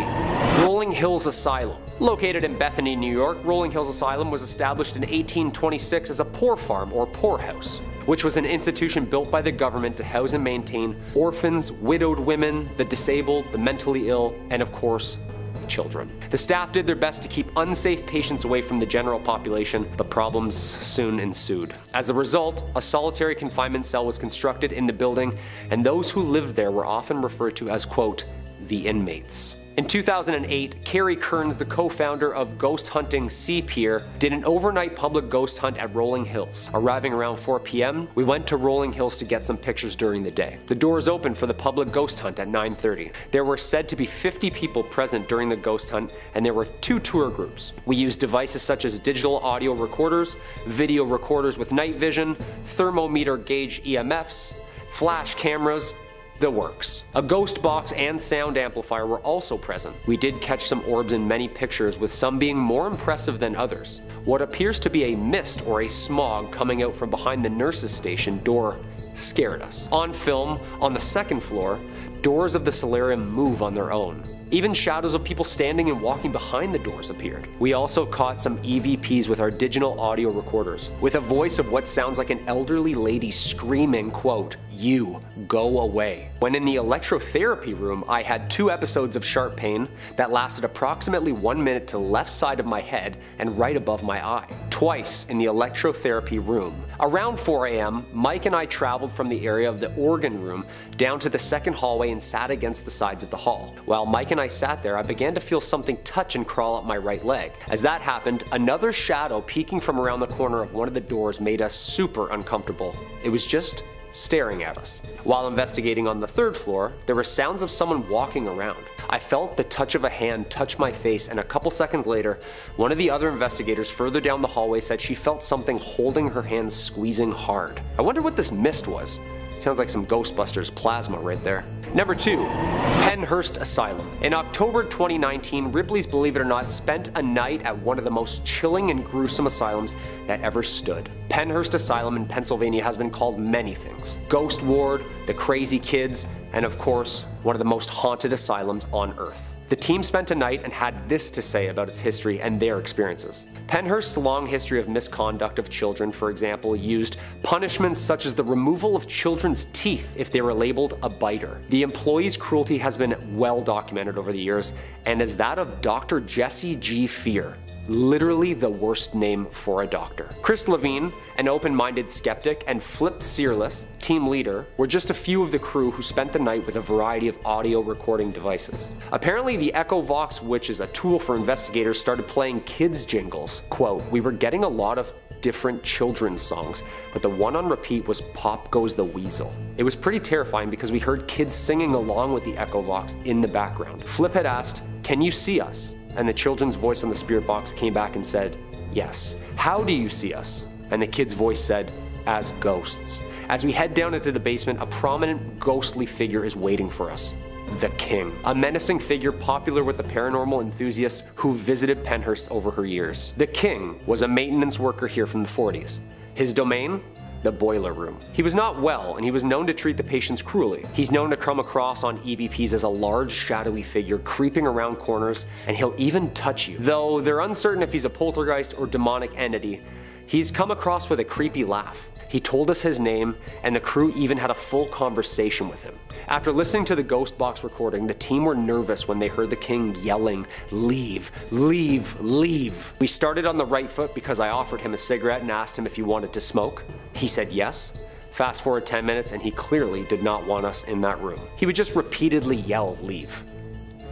Rolling Hills Asylum. Located in Bethany, New York, Rolling Hills Asylum was established in 1826 as a poor farm or poorhouse, which was an institution built by the government to house and maintain orphans, widowed women, the disabled, the mentally ill, and of course, children. The staff did their best to keep unsafe patients away from the general population, but problems soon ensued. As a result, a solitary confinement cell was constructed in the building, and those who lived there were often referred to as, quote, the inmates. In 2008, Carrie Kearns, the co-founder of ghost hunting Seapier, did an overnight public ghost hunt at Rolling Hills. Arriving around 4 p.m., we went to Rolling Hills to get some pictures during the day. The doors opened for the public ghost hunt at 9:30. There were said to be 50 people present during the ghost hunt, and there were 2 tour groups. We used devices such as digital audio recorders, video recorders with night vision, thermometer gauge EMFs, flash cameras, the works. A ghost box and sound amplifier were also present. We did catch some orbs in many pictures, with some being more impressive than others. What appears to be a mist or a smog coming out from behind the nurses' station door scared us. On film, on the second floor, doors of the solarium move on their own. Even shadows of people standing and walking behind the doors appeared. We also caught some EVPs with our digital audio recorders, with a voice of what sounds like an elderly lady screaming, quote, "You go away." When in the electrotherapy room, I had 2 episodes of sharp pain that lasted approximately 1 minute to the left side of my head and right above my eye. Twice in the electrotherapy room. Around 4 a.m., Mike and I traveled from the area of the organ room down to the second hallway and sat against the sides of the hall. While Mike and I sat there, I began to feel something touch and crawl up my right leg. As that happened, another shadow peeking from around the corner of one of the doors made us super uncomfortable. It was just staring at us. While investigating on the third floor, there were sounds of someone walking around. I felt the touch of a hand touch my face, and a couple seconds later, one of the other investigators further down the hallway said she felt something holding her hands squeezing hard. I wonder what this mist was. Sounds like some Ghostbusters plasma right there. Number 2, Pennhurst Asylum. In October 2019, Ripley's Believe It or Not spent a night at one of the most chilling and gruesome asylums that ever stood. Pennhurst Asylum in Pennsylvania has been called many things: Ghost Ward, the Crazy Kids, and of course, one of the most haunted asylums on earth. The team spent a night and had this to say about its history and their experiences. Pennhurst's long history of misconduct of children, for example, used punishments such as the removal of children's teeth if they were labeled a biter. The employees' cruelty has been well documented over the years and is that of Dr. Jesse G. Fear. Literally the worst name for a doctor. Chris Levine, an open-minded skeptic, and Flip Searless, team leader, were just a few of the crew who spent the night with a variety of audio recording devices. Apparently the Echo Vox, which is a tool for investigators, started playing kids jingles. Quote, "We were getting a lot of different children's songs, but the one on repeat was Pop Goes the Weasel. It was pretty terrifying because we heard kids singing along with the Echo Vox in the background." Flip had asked, "Can you see us?" And the children's voice on the spirit box came back and said, "Yes." "How do you see us?" And the kid's voice said, "As ghosts." As we head down into the basement, a prominent ghostly figure is waiting for us. The King, a menacing figure popular with the paranormal enthusiasts who visited Pennhurst over her years. The King was a maintenance worker here from the 40s. His domain? The boiler room. He was not well, and he was known to treat the patients cruelly. He's known to come across on EVPs as a large shadowy figure creeping around corners, and he'll even touch you. Though they're uncertain if he's a poltergeist or demonic entity, he's come across with a creepy laugh. He told us his name, and the crew even had a full conversation with him. After listening to the ghost box recording, the team were nervous when they heard the King yelling, "Leave, leave, leave." We started on the right foot because I offered him a cigarette and asked him if he wanted to smoke. He said yes. Fast forward 10 minutes and he clearly did not want us in that room. He would just repeatedly yell, "Leave."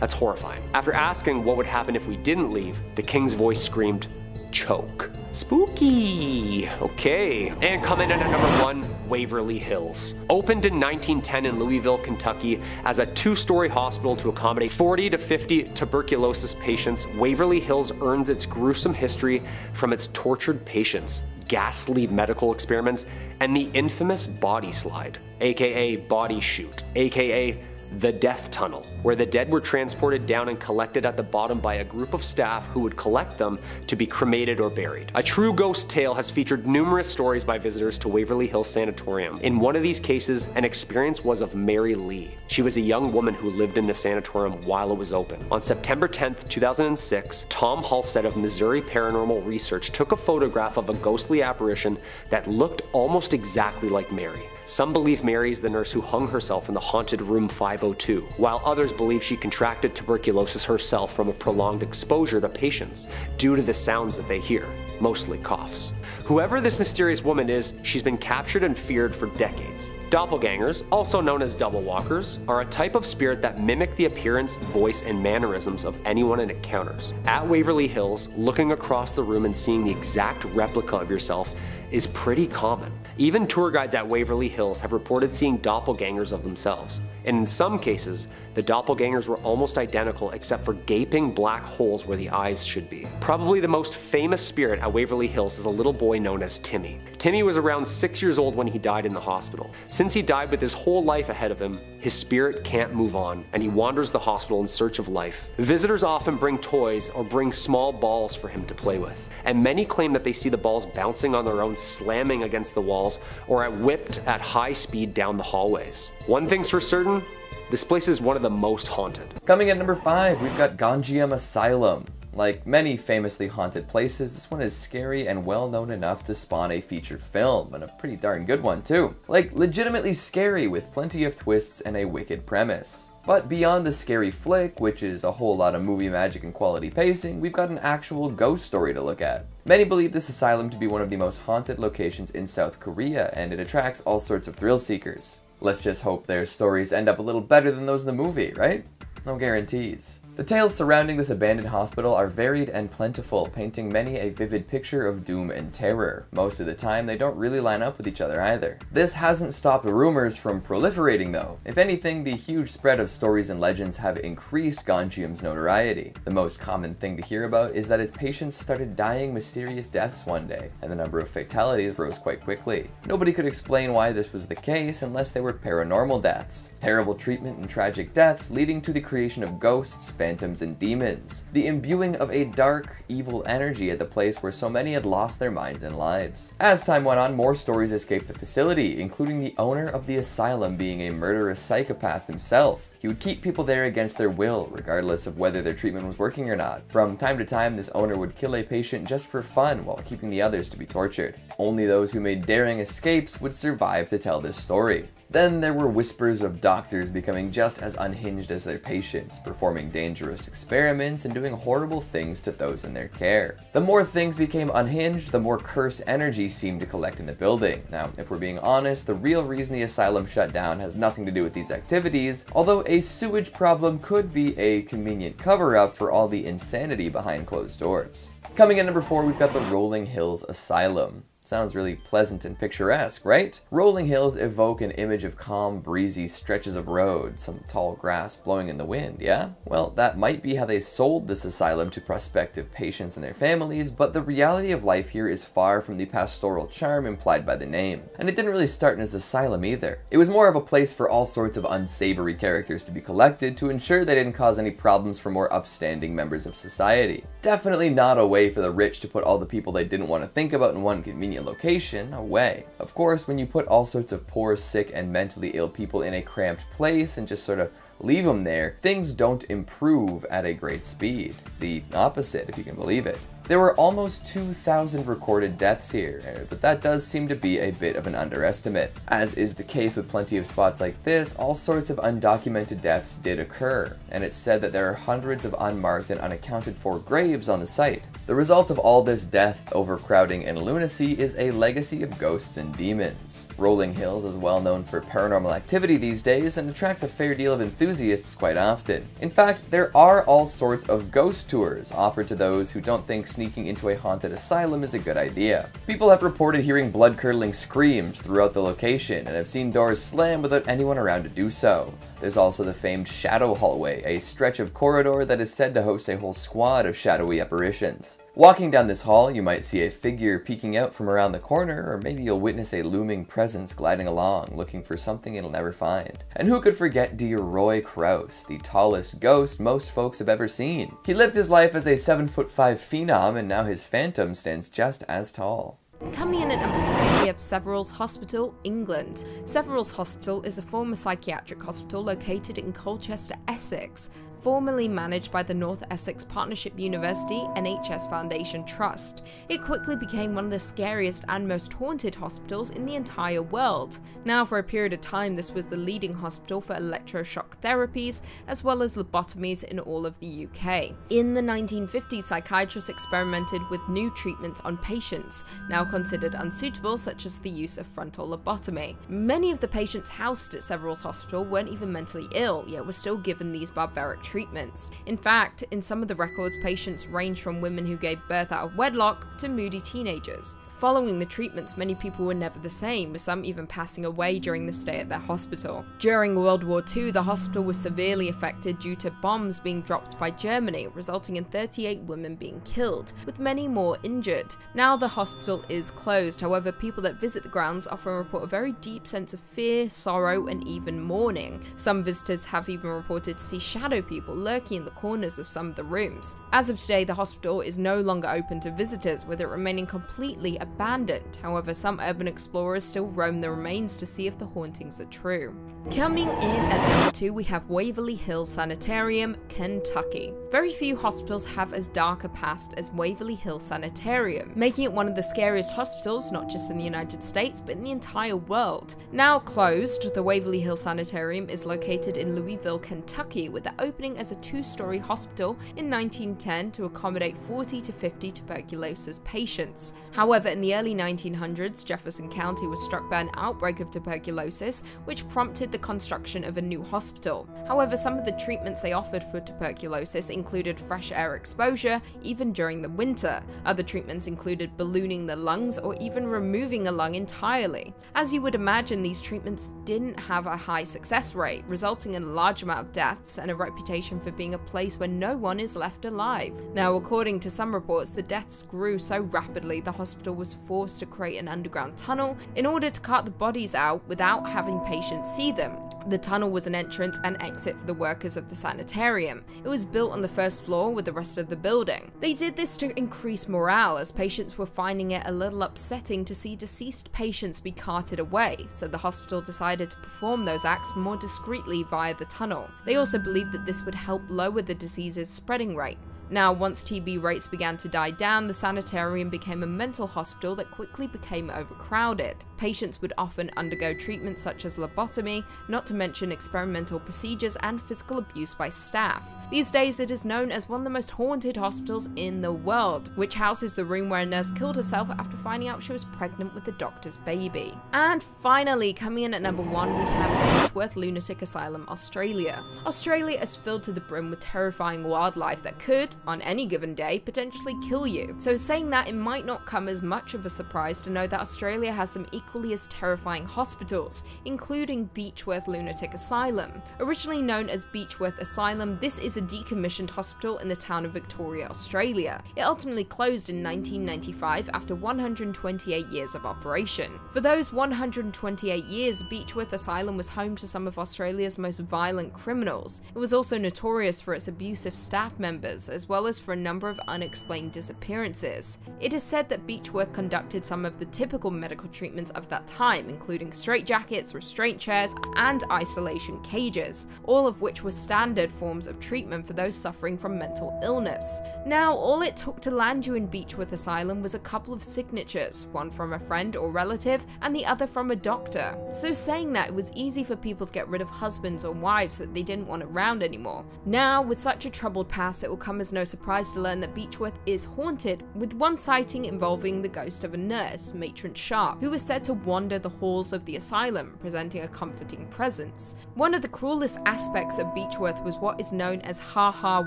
That's horrifying. After asking what would happen if we didn't leave, the King's voice screamed, "Choke." Spooky. Okay. And coming in at number 1, Waverly Hills. Opened in 1910 in Louisville, Kentucky as a 2-story hospital to accommodate 40 to 50 tuberculosis patients, Waverly Hills earns its gruesome history from its tortured patients, ghastly medical experiments, and the infamous body slide, aka body chute, aka the death tunnel, where the dead were transported down and collected at the bottom by a group of staff who would collect them to be cremated or buried. A true ghost tale has featured numerous stories by visitors to Waverly Hills Sanitorium. In one of these cases, an experience was of Mary Lee. She was a young woman who lived in the sanatorium while it was open. On September 10th, 2006, Tom Halstead of Missouri Paranormal Research took a photograph of a ghostly apparition that looked almost exactly like Mary. Some believe Mary is the nurse who hung herself in the haunted room 502, while others believe she contracted tuberculosis herself from a prolonged exposure to patients due to the sounds that they hear, mostly coughs. Whoever this mysterious woman is, she's been captured and feared for decades. Doppelgangers, also known as double walkers, are a type of spirit that mimic the appearance, voice, and mannerisms of anyone it encounters. At Waverly Hills, looking across the room and seeing the exact replica of yourself is pretty common. Even tour guides at Waverly Hills have reported seeing doppelgangers of themselves, and in some cases, the doppelgangers were almost identical except for gaping black holes where the eyes should be. Probably the most famous spirit at Waverly Hills is a little boy known as Timmy. Timmy was around 6 years old when he died in the hospital. Since he died with his whole life ahead of him, his spirit can't move on, and he wanders the hospital in search of life. Visitors often bring toys or bring small balls for him to play with, and many claim that they see the balls bouncing on their own, slamming against the walls, or whipped at high speed down the hallways. One thing's for certain, this place is one of the most haunted. Coming at number 5, we've got Gonjiam Asylum. Like many famously haunted places, this one is scary and well known enough to spawn a feature film, and a pretty darn good one too. Like legitimately scary with plenty of twists and a wicked premise. But beyond the scary flick, which is a whole lot of movie magic and quality pacing, we've got an actual ghost story to look at. Many believe this asylum to be one of the most haunted locations in South Korea, and it attracts all sorts of thrill seekers. Let's just hope their stories end up a little better than those in the movie, right? No guarantees. The tales surrounding this abandoned hospital are varied and plentiful, painting many a vivid picture of doom and terror. Most of the time, they don't really line up with each other either. This hasn't stopped rumors from proliferating though. If anything, the huge spread of stories and legends have increased Gonjiam's notoriety. The most common thing to hear about is that its patients started dying mysterious deaths one day, and the number of fatalities rose quite quickly. Nobody could explain why this was the case unless they were paranormal deaths. Terrible treatment and tragic deaths leading to the creation of ghosts, phantoms, and demons. The imbuing of a dark, evil energy at the place where so many had lost their minds and lives. As time went on, more stories escaped the facility, including the owner of the asylum being a murderous psychopath himself. He would keep people there against their will, regardless of whether their treatment was working or not. From time to time, this owner would kill a patient just for fun while keeping the others to be tortured. Only those who made daring escapes would survive to tell this story. Then there were whispers of doctors becoming just as unhinged as their patients, performing dangerous experiments and doing horrible things to those in their care. The more things became unhinged, the more cursed energy seemed to collect in the building. Now, if we're being honest, the real reason the asylum shut down has nothing to do with these activities, although a sewage problem could be a convenient cover-up for all the insanity behind closed doors. Coming in number 4, we've got the Rolling Hills Asylum. Sounds really pleasant and picturesque, right? Rolling hills evoke an image of calm, breezy stretches of road, some tall grass blowing in the wind, yeah? Well, that might be how they sold this asylum to prospective patients and their families, but the reality of life here is far from the pastoral charm implied by the name. And it didn't really start as an asylum either. It was more of a place for all sorts of unsavory characters to be collected to ensure they didn't cause any problems for more upstanding members of society. Definitely not a way for the rich to put all the people they didn't want to think about in one convenient location away. Of course, when you put all sorts of poor, sick, and mentally ill people in a cramped place and just sort of leave them there, things don't improve at a great speed. The opposite, if you can believe it. There were almost 2,000 recorded deaths here, but that does seem to be a bit of an underestimate. As is the case with plenty of spots like this, all sorts of undocumented deaths did occur, and it's said that there are hundreds of unmarked and unaccounted for graves on the site. The result of all this death, overcrowding, and lunacy is a legacy of ghosts and demons. Rolling Hills is well known for paranormal activity these days and attracts a fair deal of enthusiasts quite often. In fact, there are all sorts of ghost tours offered to those who don't think sneaking into a haunted asylum is a good idea. People have reported hearing blood-curdling screams throughout the location and have seen doors slam without anyone around to do so. There's also the famed Shadow Hallway, a stretch of corridor that is said to host a whole squad of shadowy apparitions. Walking down this hall, you might see a figure peeking out from around the corner, or maybe you'll witness a looming presence gliding along, looking for something it'll never find. And who could forget dear Roy Krause, the tallest ghost most folks have ever seen? He lived his life as a 7'5" phenom, and now his phantom stands just as tall. Coming in at number 3, we have Severals Hospital, England. Severals Hospital is a former psychiatric hospital located in Colchester, Essex, formerly managed by the North Essex Partnership University NHS Foundation Trust. It quickly became one of the scariest and most haunted hospitals in the entire world. Now, for a period of time, this was the leading hospital for electroshock therapies, as well as lobotomies in all of the UK. In the 1950s, psychiatrists experimented with new treatments on patients, now considered unsuitable, such as the use of frontal lobotomy. Many of the patients housed at Severals Hospital weren't even mentally ill, yet were still given these barbaric treatments. In fact, in some of the records, patients ranged from women who gave birth out of wedlock to moody teenagers. Following the treatments, many people were never the same, with some even passing away during the stay at their hospital. During World War II, the hospital was severely affected due to bombs being dropped by Germany, resulting in 38 women being killed, with many more injured. Now the hospital is closed. However, people that visit the grounds often report a very deep sense of fear, sorrow, and even mourning. Some visitors have even reported to see shadow people lurking in the corners of some of the rooms. As of today, the hospital is no longer open to visitors, with it remaining completely abandoned. However, some urban explorers still roam the remains to see if the hauntings are true. Coming in at number 2, we have Waverly Hills Sanitorium, Kentucky. Very few hospitals have as dark a past as Waverly Hills Sanitorium, making it one of the scariest hospitals not just in the United States but in the entire world. Now closed, the Waverly Hills Sanitorium is located in Louisville, Kentucky, with it opening as a two-story hospital in 1910 to accommodate 40 to 50 tuberculosis patients. However, in the early 1900s, Jefferson County was struck by an outbreak of tuberculosis, which prompted the construction of a new hospital. However, some of the treatments they offered for tuberculosis included fresh air exposure, even during the winter. Other treatments included ballooning the lungs or even removing a lung entirely. As you would imagine, these treatments didn't have a high success rate, resulting in a large amount of deaths and a reputation for being a place where no one is left alive. Now, according to some reports, the deaths grew so rapidly the hospital was forced to create an underground tunnel in order to cart the bodies out without having patients see them. The tunnel was an entrance and exit for the workers of the sanitarium. It was built on the first floor with the rest of the building. They did this to increase morale, as patients were finding it a little upsetting to see deceased patients be carted away, so the hospital decided to perform those acts more discreetly via the tunnel. They also believed that this would help lower the disease's spreading rate. Now, once TB rates began to die down, the sanitarium became a mental hospital that quickly became overcrowded. Patients would often undergo treatments such as lobotomy, not to mention experimental procedures and physical abuse by staff. These days, it is known as one of the most haunted hospitals in the world, which houses the room where a nurse killed herself after finding out she was pregnant with the doctor's baby. And finally, coming in at number one, we have Beechworth Lunatic Asylum, Australia. Australia is filled to the brim with terrifying wildlife that could, on any given day, potentially kill you. So saying that, it might not come as much of a surprise to know that Australia has some equally as terrifying hospitals, including Beechworth Lunatic Asylum. Originally known as Beechworth Asylum, this is a decommissioned hospital in the town of Victoria, Australia. It ultimately closed in 1995 after 128 years of operation. For those 128 years, Beechworth Asylum was home to some of Australia's most violent criminals. It was also notorious for its abusive staff members, as well as for a number of unexplained disappearances. It is said that Beechworth conducted some of the typical medical treatments of that time, including straitjackets, restraint chairs, and isolation cages, all of which were standard forms of treatment for those suffering from mental illness. Now, all it took to land you in Beechworth Asylum was a couple of signatures, one from a friend or relative, and the other from a doctor. So saying that, it was easy for people to get rid of husbands or wives that they didn't want around anymore. Now, with such a troubled past, it will come as no surprise to learn that Beechworth is haunted, with one sighting involving the ghost of a nurse, Matron Sharp, who was said to wander the halls of the asylum, presenting a comforting presence. One of the cruelest aspects of Beechworth was what is known as ha-ha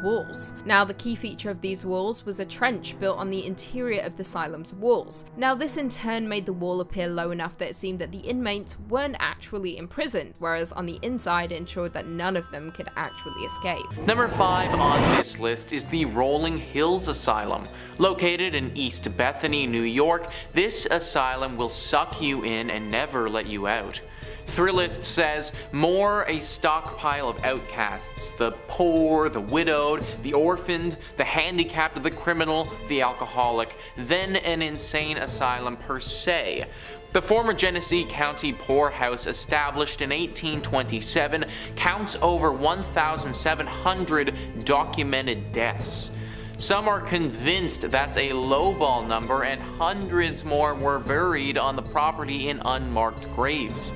walls. Now, the key feature of these walls was a trench built on the interior of the asylum's walls. Now, this in turn made the wall appear low enough that it seemed that the inmates weren't actually imprisoned, whereas on the inside it ensured that none of them could actually escape. Number 5 on this list is the Rolling Hills Asylum. Located in East Bethany, New York, this asylum will suck you in and never let you out. Thrillist says, more a stockpile of outcasts, the poor, the widowed, the orphaned, the handicapped, the criminal, the alcoholic, than an insane asylum per se. The former Genesee County Poorhouse, established in 1827, counts over 1,700 documented deaths. Some are convinced that's a lowball number, and hundreds more were buried on the property in unmarked graves.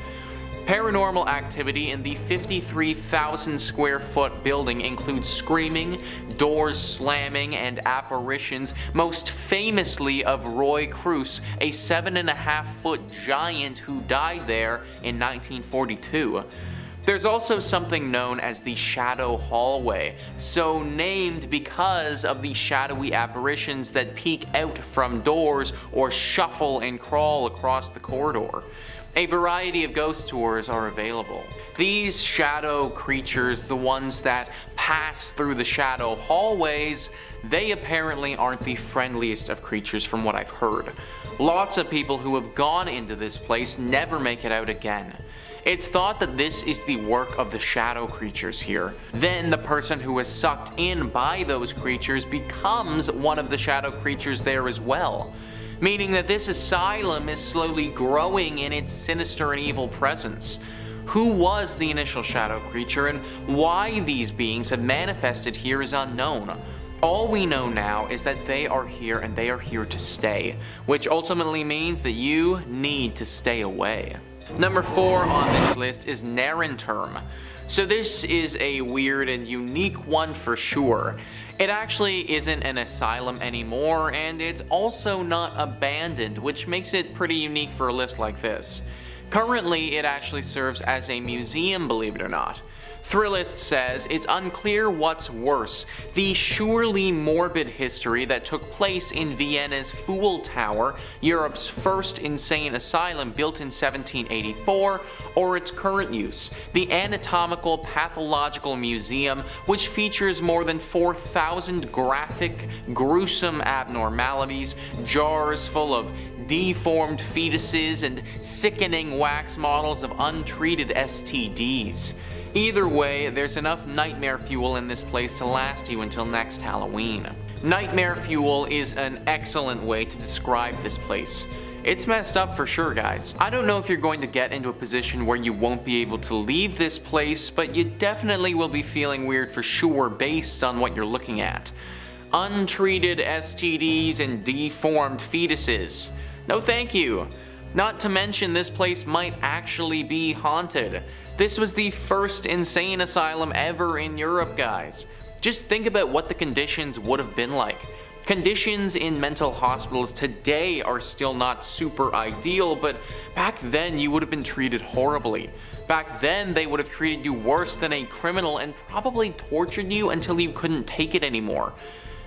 Paranormal activity in the 53,000 square foot building includes screaming, doors slamming, and apparitions, most famously of Roy Cruse, a 7.5-foot giant who died there in 1942. There's also something known as the Shadow Hallway, so named because of the shadowy apparitions that peek out from doors or shuffle and crawl across the corridor. A variety of ghost tours are available. These shadow creatures, the ones that pass through the shadow hallways, they apparently aren't the friendliest of creatures from what I've heard. Lots of people who have gone into this place never make it out again. It's thought that this is the work of the shadow creatures here. Then the person who is sucked in by those creatures becomes one of the shadow creatures there as well. Meaning that this asylum is slowly growing in its sinister and evil presence. Who was the initial shadow creature, and why these beings have manifested here is unknown. All we know now is that they are here and they are here to stay, which ultimately means that you need to stay away. Number 4 on this list is Narrenturm. So this is a weird and unique one for sure. It actually isn't an asylum anymore, and it's also not abandoned, which makes it pretty unique for a list like this. Currently, it actually serves as a museum, believe it or not. Thrillist says it's unclear what's worse, the surely morbid history that took place in Vienna's Fool Tower, Europe's first insane asylum built in 1784, or its current use, the anatomical pathological museum, which features more than 4,000 graphic, gruesome abnormalities, jars full of deformed fetuses, and sickening wax models of untreated STDs. Either way, there's enough nightmare fuel in this place to last you until next Halloween. Nightmare fuel is an excellent way to describe this place. It's messed up for sure, guys. I don't know if you're going to get into a position where you won't be able to leave this place, but you definitely will be feeling weird for sure based on what you're looking at. Untreated STDs and deformed fetuses. No thank you. Not to mention this place might actually be haunted. This was the first insane asylum ever in Europe, guys. Just think about what the conditions would have been like. Conditions in mental hospitals today are still not super ideal, but back then you would have been treated horribly. Back then they would have treated you worse than a criminal and probably tortured you until you couldn't take it anymore.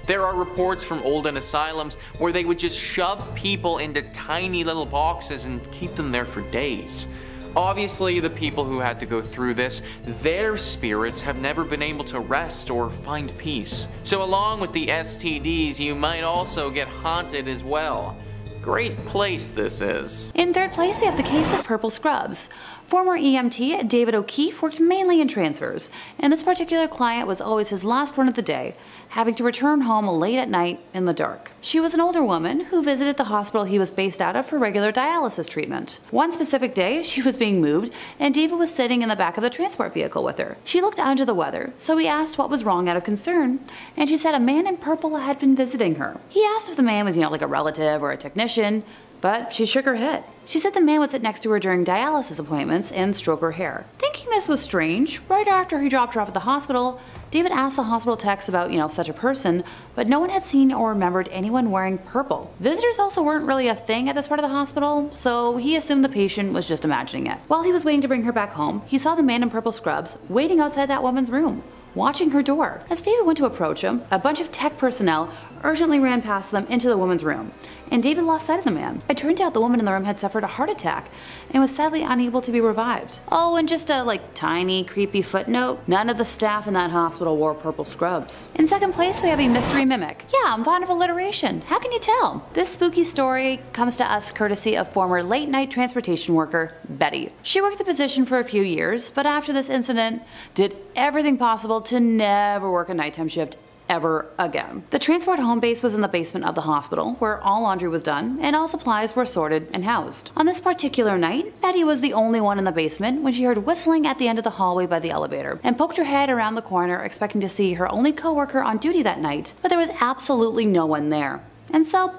There are reports from olden asylums where they would just shove people into tiny little boxes and keep them there for days. Obviously, the people who had to go through this, their spirits have never been able to rest or find peace. So along with the STDs, you might also get haunted as well. Great place this is. In third place, we have the case of Purple Scrubs. Former EMT David O'Keefe worked mainly in transfers, and this particular client was always his last one of the day, having to return home late at night in the dark. She was an older woman who visited the hospital he was based out of for regular dialysis treatment. One specific day, she was being moved, and David was sitting in the back of the transport vehicle with her. She looked under the weather, so he asked what was wrong out of concern, and she said a man in purple had been visiting her. He asked if the man was, like a relative or a technician, but she shook her head. She said the man would sit next to her during dialysis appointments and stroke her hair. Thinking this was strange, right after he dropped her off at the hospital, David asked the hospital techs about, such a person, but no one had seen or remembered anyone wearing purple. Visitors also weren't really a thing at this part of the hospital, so he assumed the patient was just imagining it. While he was waiting to bring her back home, he saw the man in purple scrubs waiting outside that woman's room, watching her door. As David went to approach him, a bunch of tech personnel urgently ran past them into the woman's room, and David lost sight of the man. It turned out the woman in the room had suffered a heart attack and was sadly unable to be revived. Oh, and just a tiny creepy footnote, none of the staff in that hospital wore purple scrubs. In second place, we have a mystery mimic. Yeah, I'm fond of alliteration, how can you tell? This spooky story comes to us courtesy of former late night transportation worker Betty. She worked the position for a few years, but after this incident did everything possible to never work a nighttime shift ever again. The transport home base was in the basement of the hospital, where all laundry was done and all supplies were sorted and housed. On this particular night, Betty was the only one in the basement when she heard whistling at the end of the hallway by the elevator, and poked her head around the corner expecting to see her only coworker on duty that night, but there was absolutely no one there. And so,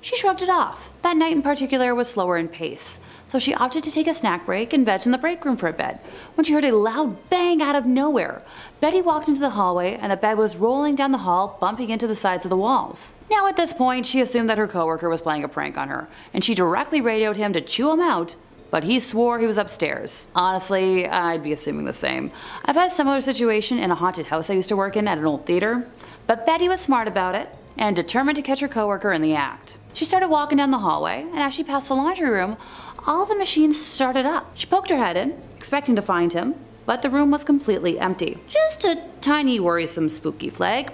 she shrugged it off. That night in particular was slower in pace, so she opted to take a snack break and veg in the break room for a bit, when she heard a loud bang out of nowhere. Betty walked into the hallway and the bed was rolling down the hall, bumping into the sides of the walls. Now at this point, she assumed that her coworker was playing a prank on her, and she directly radioed him to chew him out, but he swore he was upstairs. Honestly, I'd be assuming the same. I've had a similar situation in a haunted house I used to work in at an old theater, but Betty was smart about it and determined to catch her coworker in the act. She started walking down the hallway, and as she passed the laundry room, all the machines started up. She poked her head in, expecting to find him, but the room was completely empty. Just a tiny worrisome spooky flag.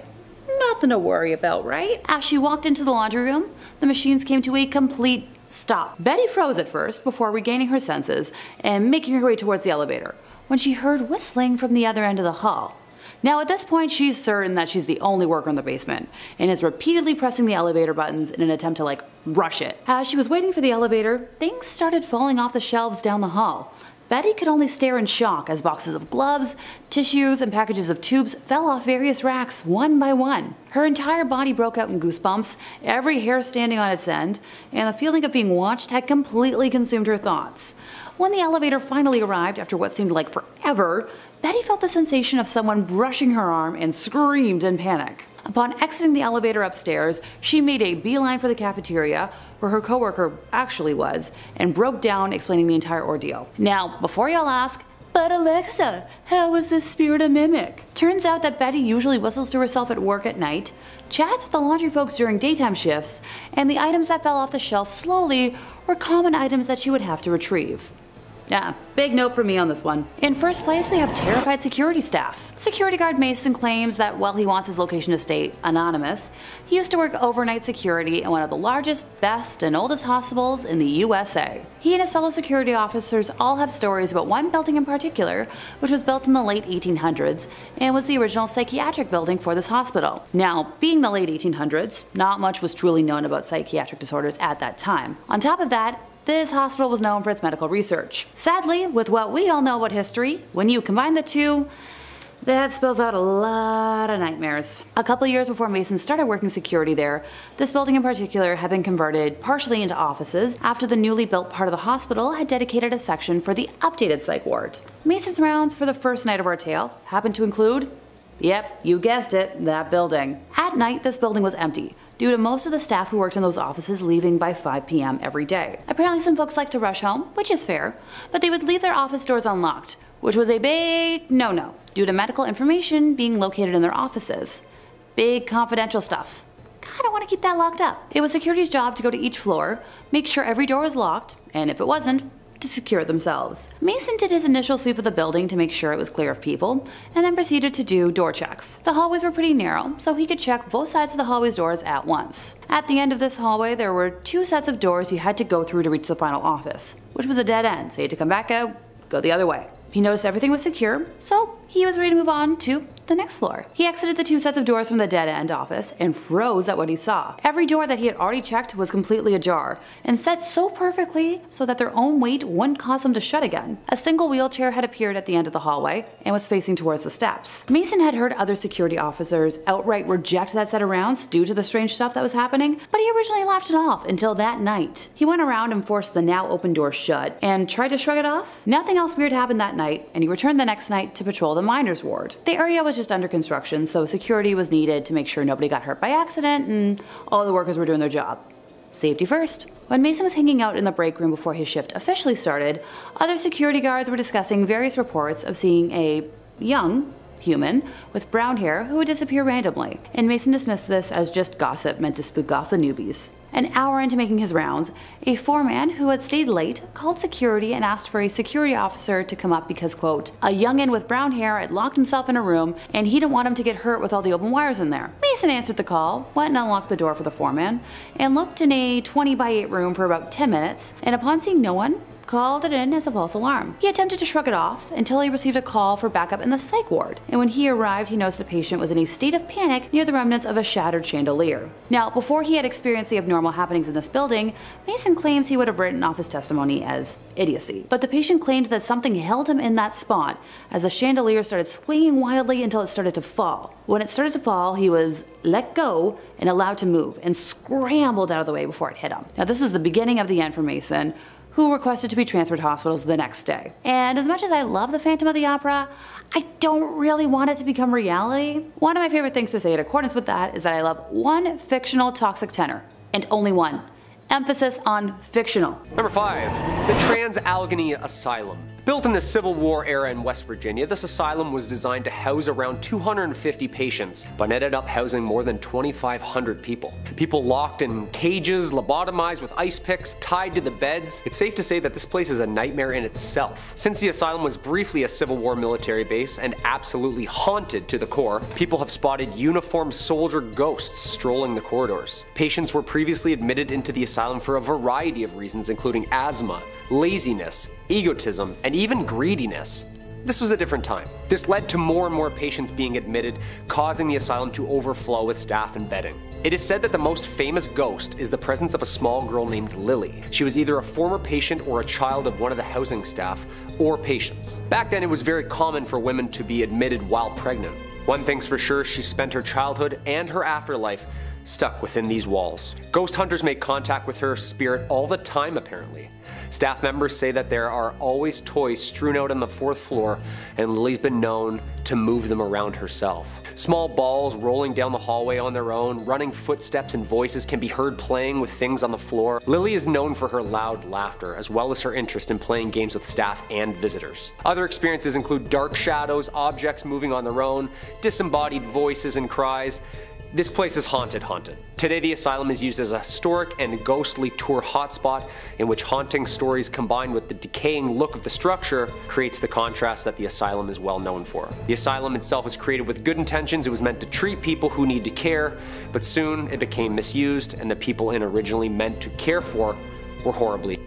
Nothing to worry about, right? As she walked into the laundry room, the machines came to a complete stop. Betty froze at first before regaining her senses and making her way towards the elevator, when she heard whistling from the other end of the hall. Now at this point, she's certain that she's the only worker in the basement, and is repeatedly pressing the elevator buttons in an attempt to rush it. As she was waiting for the elevator, things started falling off the shelves down the hall. Betty could only stare in shock as boxes of gloves, tissues, and packages of tubes fell off various racks one by one. Her entire body broke out in goosebumps, every hair standing on its end, and the feeling of being watched had completely consumed her thoughts. When the elevator finally arrived after what seemed like forever, Betty felt the sensation of someone brushing her arm and screamed in panic. Upon exiting the elevator upstairs, she made a beeline for the cafeteria, where her coworker actually was, and broke down explaining the entire ordeal. Now, before y'all ask, but Alexa, how was this spirit a mimic? Turns out that Betty usually whistles to herself at work at night, chats with the laundry folks during daytime shifts, and the items that fell off the shelf slowly were common items that she would have to retrieve. Big note for me on this one. In first place, we have terrified security staff. Security guard Mason claims that while he wants his location to stay anonymous, he used to work overnight security in one of the largest, best, and oldest hospitals in the USA. He and his fellow security officers all have stories about one building in particular, which was built in the late 1800s and was the original psychiatric building for this hospital. Now, being the late 1800s, not much was truly known about psychiatric disorders at that time. On top of that, this hospital was known for its medical research. Sadly, with what we all know about history, when you combine the two, that spells out a lot of nightmares. A couple years before Mason started working security there, this building in particular had been converted partially into offices after the newly built part of the hospital had dedicated a section for the updated psych ward. Mason's rounds for the first night of our tale happened to include, yep, you guessed it, that building. At night, this building was empty, due to most of the staff who worked in those offices leaving by 5 p.m. every day. Apparently some folks like to rush home, which is fair, but they would leave their office doors unlocked, which was a big no-no, due to medical information being located in their offices. Big confidential stuff. Kinda wanna keep that locked up. It was security's job to go to each floor, make sure every door was locked, and if it wasn't, to secure it themselves. Mason did his initial sweep of the building to make sure it was clear of people, and then proceeded to do door checks. The hallways were pretty narrow, so he could check both sides of the hallway's doors at once. At the end of this hallway, there were two sets of doors you had to go through to reach the final office, which was a dead end, so you had to come back out, go the other way. He noticed everything was secure, so he was ready to move on to the next floor. He exited the two sets of doors from the dead-end office and froze at what he saw. Every door that he had already checked was completely ajar and set so perfectly so that their own weight wouldn't cause them to shut again. A single wheelchair had appeared at the end of the hallway and was facing towards the steps. Mason had heard other security officers outright reject that set of rounds due to the strange stuff that was happening, but he originally laughed it off until that night. He went around and forced the now open door shut and tried to shrug it off. Nothing else weird happened that night, and he returned the next night to patrol the minors' ward. The area was just under construction, so security was needed to make sure nobody got hurt by accident and all the workers were doing their job. Safety first. When Mason was hanging out in the break room before his shift officially started, other security guards were discussing various reports of seeing a young human with brown hair who would disappear randomly, and Mason dismissed this as just gossip meant to spook off the newbies. An hour into making his rounds, a foreman who had stayed late called security and asked for a security officer to come up because, quote, a youngin' with brown hair had locked himself in a room and he didn't want him to get hurt with all the open wires in there. Mason answered the call, went and unlocked the door for the foreman, and looked in a 20-by-8 room for about 10 minutes, and upon seeing no one, called it in as a false alarm. He attempted to shrug it off until he received a call for backup in the psych ward, and when he arrived, he noticed the patient was in a state of panic near the remnants of a shattered chandelier. Now, before he had experienced the abnormal happenings in this building, Mason claims he would have written off his testimony as idiocy, but the patient claimed that something held him in that spot as the chandelier started swinging wildly until it started to fall. When it started to fall, he was let go and allowed to move and scrambled out of the way before it hit him. Now, this was the beginning of the end for Mason, who requested to be transferred to hospitals the next day. And as much as I love The Phantom of the Opera, I don't really want it to become reality. One of my favorite things to say in accordance with that is that I love one fictional toxic tenor, and only one. Emphasis on fictional. Number 5, the Trans-Allegheny Asylum. Built in the Civil War era in West Virginia, this asylum was designed to house around 250 patients, but ended up housing more than 2,500 people. People locked in cages, lobotomized with ice picks, tied to the beds. It's safe to say that this place is a nightmare in itself. Since the asylum was briefly a Civil War military base and absolutely haunted to the core, people have spotted uniformed soldier ghosts strolling the corridors. Patients were previously admitted into the asylum for a variety of reasons, including asthma, laziness, egotism, and even greediness. this was a different time. This led to more and more patients being admitted, causing the asylum to overflow with staff and bedding. It is said that the most famous ghost is the presence of a small girl named Lily. She was either a former patient or a child of one of the housing staff or patients. Back then, it was very common for women to be admitted while pregnant. One thing's for sure, she spent her childhood and her afterlife stuck within these walls. Ghost hunters make contact with her spirit all the time, apparently. Staff members say that there are always toys strewn out on the 4th floor, and Lily's been known to move them around herself. Small balls rolling down the hallway on their own, running footsteps and voices can be heard playing with things on the floor. Lily is known for her loud laughter, as well as her interest in playing games with staff and visitors. Other experiences include dark shadows, objects moving on their own, disembodied voices and cries. This place is haunted. Today, the asylum is used as a historic and ghostly tour hotspot in which haunting stories combined with the decaying look of the structure creates the contrast that the asylum is well known for. The asylum itself was created with good intentions. It was meant to treat people who need to care, but soon it became misused, and the people it originally meant to care for were horribly.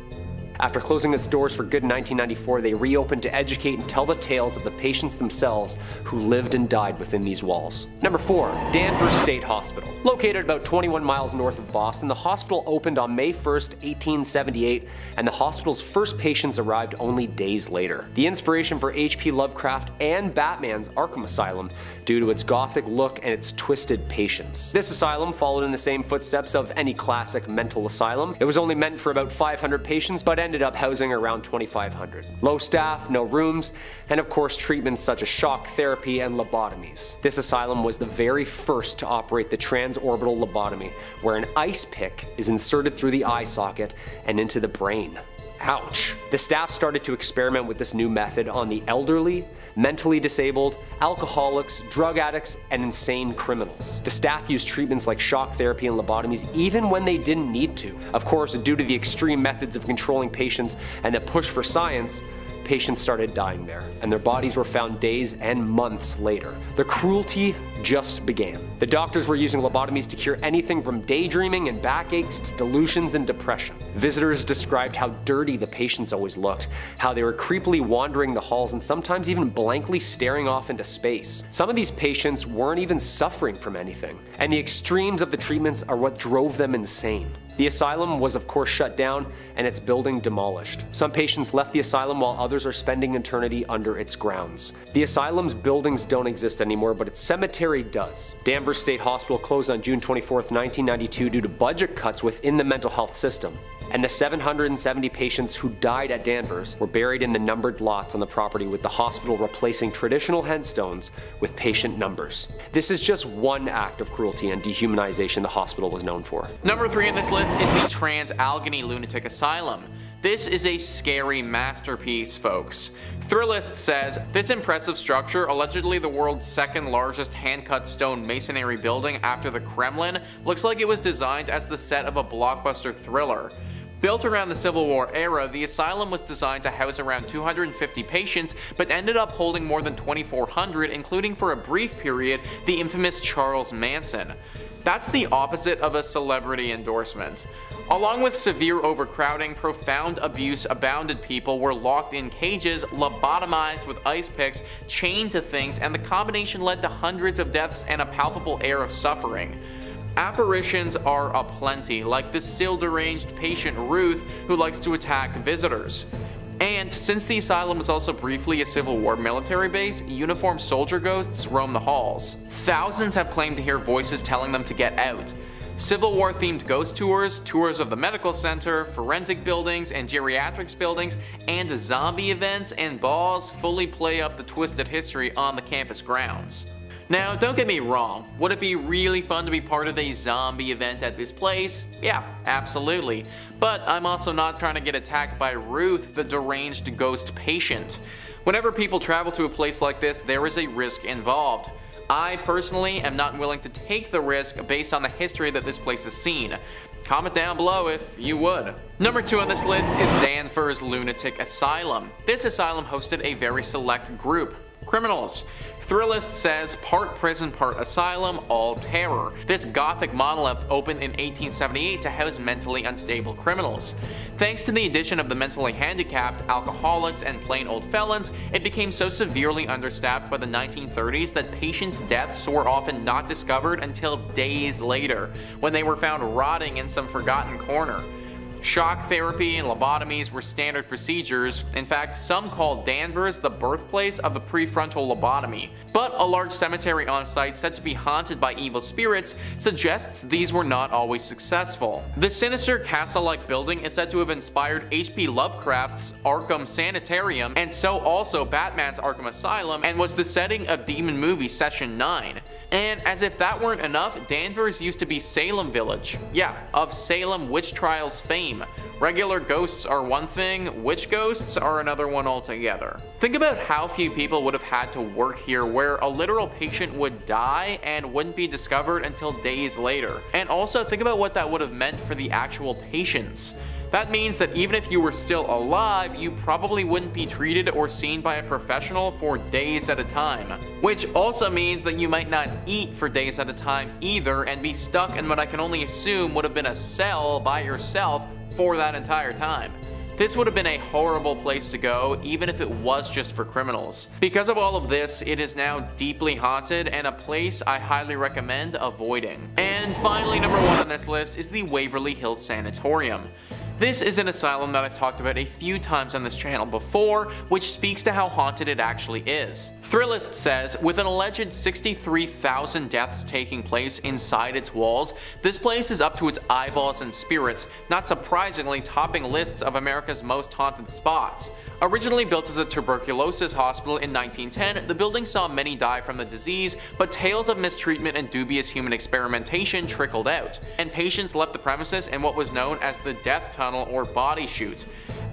After closing its doors for good in 1994, they reopened to educate and tell the tales of the patients themselves who lived and died within these walls. Number 4. Danvers State Hospital. Located about 21 miles north of Boston, the hospital opened on May 1st, 1878, and the hospital's first patients arrived only days later. The inspiration for H.P. Lovecraft and Batman's Arkham Asylum due to its gothic look and its twisted patients. This asylum followed in the same footsteps of any classic mental asylum. It was only meant for about 500 patients, but ended up housing around 2,500. Low staff, no rooms, and of course treatments such as shock therapy and lobotomies. This asylum was the very first to operate the transorbital lobotomy, where an ice pick is inserted through the eye socket and into the brain. Ouch. The staff started to experiment with this new method on the elderly, mentally disabled, alcoholics, drug addicts, and insane criminals. The staff used treatments like shock therapy and lobotomies even when they didn't need to. Of course, due to the extreme methods of controlling patients and the push for science, patients started dying there, and their bodies were found days and months later. The cruelty just began. The doctors were using lobotomies to cure anything from daydreaming and backaches to delusions and depression. Visitors described how dirty the patients always looked, how they were creepily wandering the halls and sometimes even blankly staring off into space. Some of these patients weren't even suffering from anything, and the extremes of the treatments are what drove them insane. The asylum was of course shut down and its building demolished. Some patients left the asylum while others are spending eternity under its grounds. The asylum's buildings don't exist anymore, but its cemetery does. Danvers State Hospital closed on June 24th, 1992 due to budget cuts within the mental health system, and the 770 patients who died at Danvers were buried in the numbered lots on the property, with the hospital replacing traditional headstones with patient numbers. This is just one act of cruelty and dehumanization the hospital was known for. Number 3 on this list is the Trans-Allegheny Lunatic Asylum. This is a scary masterpiece, folks. Thrillist says, this impressive structure, allegedly the world's second largest hand-cut stone masonry building after the Kremlin, looks like it was designed as the set of a blockbuster thriller. Built around the Civil War era, the asylum was designed to house around 250 patients, but ended up holding more than 2,400, including for a brief period the infamous Charles Manson. That's the opposite of a celebrity endorsement. Along with severe overcrowding, profound abuse abounded. People were locked in cages, lobotomized with ice picks, chained to things, and the combination led to hundreds of deaths and a palpable air of suffering. Apparitions are aplenty, like the still-deranged patient Ruth, who likes to attack visitors. And since the asylum was also briefly a Civil War military base, uniformed soldier ghosts roam the halls. Thousands have claimed to hear voices telling them to get out. Civil War-themed ghost tours, tours of the medical center, forensic buildings and geriatrics buildings, and zombie events and balls fully play up the twisted history on the campus grounds. Now, don't get me wrong, would it be really fun to be part of a zombie event at this place? Yeah, absolutely. But I'm also not trying to get attacked by Ruth, the deranged ghost patient. Whenever people travel to a place like this, there is a risk involved. I personally am not willing to take the risk based on the history that this place has seen. Comment down below if you would. Number 2 on this list is Danvers Lunatic Asylum. This asylum hosted a very select group, criminals. Thrillist says, part prison, part asylum, all terror. This gothic monolith opened in 1878 to house mentally unstable criminals. Thanks to the addition of the mentally handicapped, alcoholics, and plain old felons, it became so severely understaffed by the 1930s that patients' deaths were often not discovered until days later, when they were found rotting in some forgotten corner. Shock therapy and lobotomies were standard procedures. In fact, some called Danvers the birthplace of the prefrontal lobotomy. But a large cemetery on site said to be haunted by evil spirits suggests these were not always successful. The sinister castle-like building is said to have inspired H.P. Lovecraft's Arkham Sanitorium and so also Batman's Arkham Asylum, and was the setting of demon movie Session 9. And as if that weren't enough, Danvers used to be Salem Village. Yeah, of Salem witch trials fame. Regular ghosts are one thing, witch ghosts are another one altogether. Think about how few people would have had to work here, where a literal patient would die and wouldn't be discovered until days later. And also think about what that would have meant for the actual patients. That means that even if you were still alive, you probably wouldn't be treated or seen by a professional for days at a time. Which also means that you might not eat for days at a time either, and be stuck in what I can only assume would have been a cell by yourself for that entire time. This would have been a horrible place to go, even if it was just for criminals. Because of all of this, it is now deeply haunted and a place I highly recommend avoiding. And finally, number 1 on this list is the Waverly Hills Sanitorium. This is an asylum that I've talked about a few times on this channel before, which speaks to how haunted it actually is. Thrillist says, with an alleged 63,000 deaths taking place inside its walls, this place is up to its eyeballs in spirits, not surprisingly topping lists of America's most haunted spots. Originally built as a tuberculosis hospital in 1910, the building saw many die from the disease, but tales of mistreatment and dubious human experimentation trickled out, and patients left the premises in what was known as the death tunnel or body chute.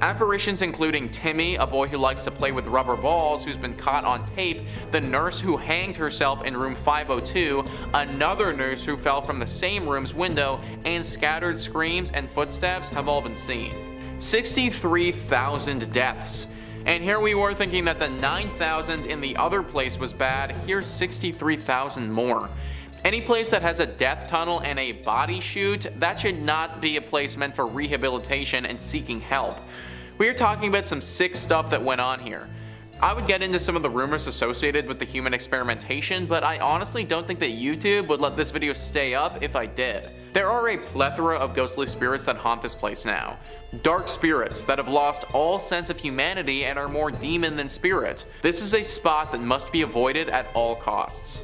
Apparitions including Timmy, a boy who likes to play with rubber balls who's been caught on tape, the nurse who hanged herself in room 502, another nurse who fell from the same room's window, and scattered screams and footsteps have all been seen. 63,000 deaths. And here we were thinking that the 9,000 in the other place was bad, here's 63,000 more. Any place that has a death tunnel and a body chute, that should not be a place meant for rehabilitation and seeking help. We are talking about some sick stuff that went on here. I would get into some of the rumors associated with the human experimentation, but I honestly don't think that YouTube would let this video stay up if I did. There are a plethora of ghostly spirits that haunt this place now. Dark spirits that have lost all sense of humanity and are more demon than spirit. This is a spot that must be avoided at all costs.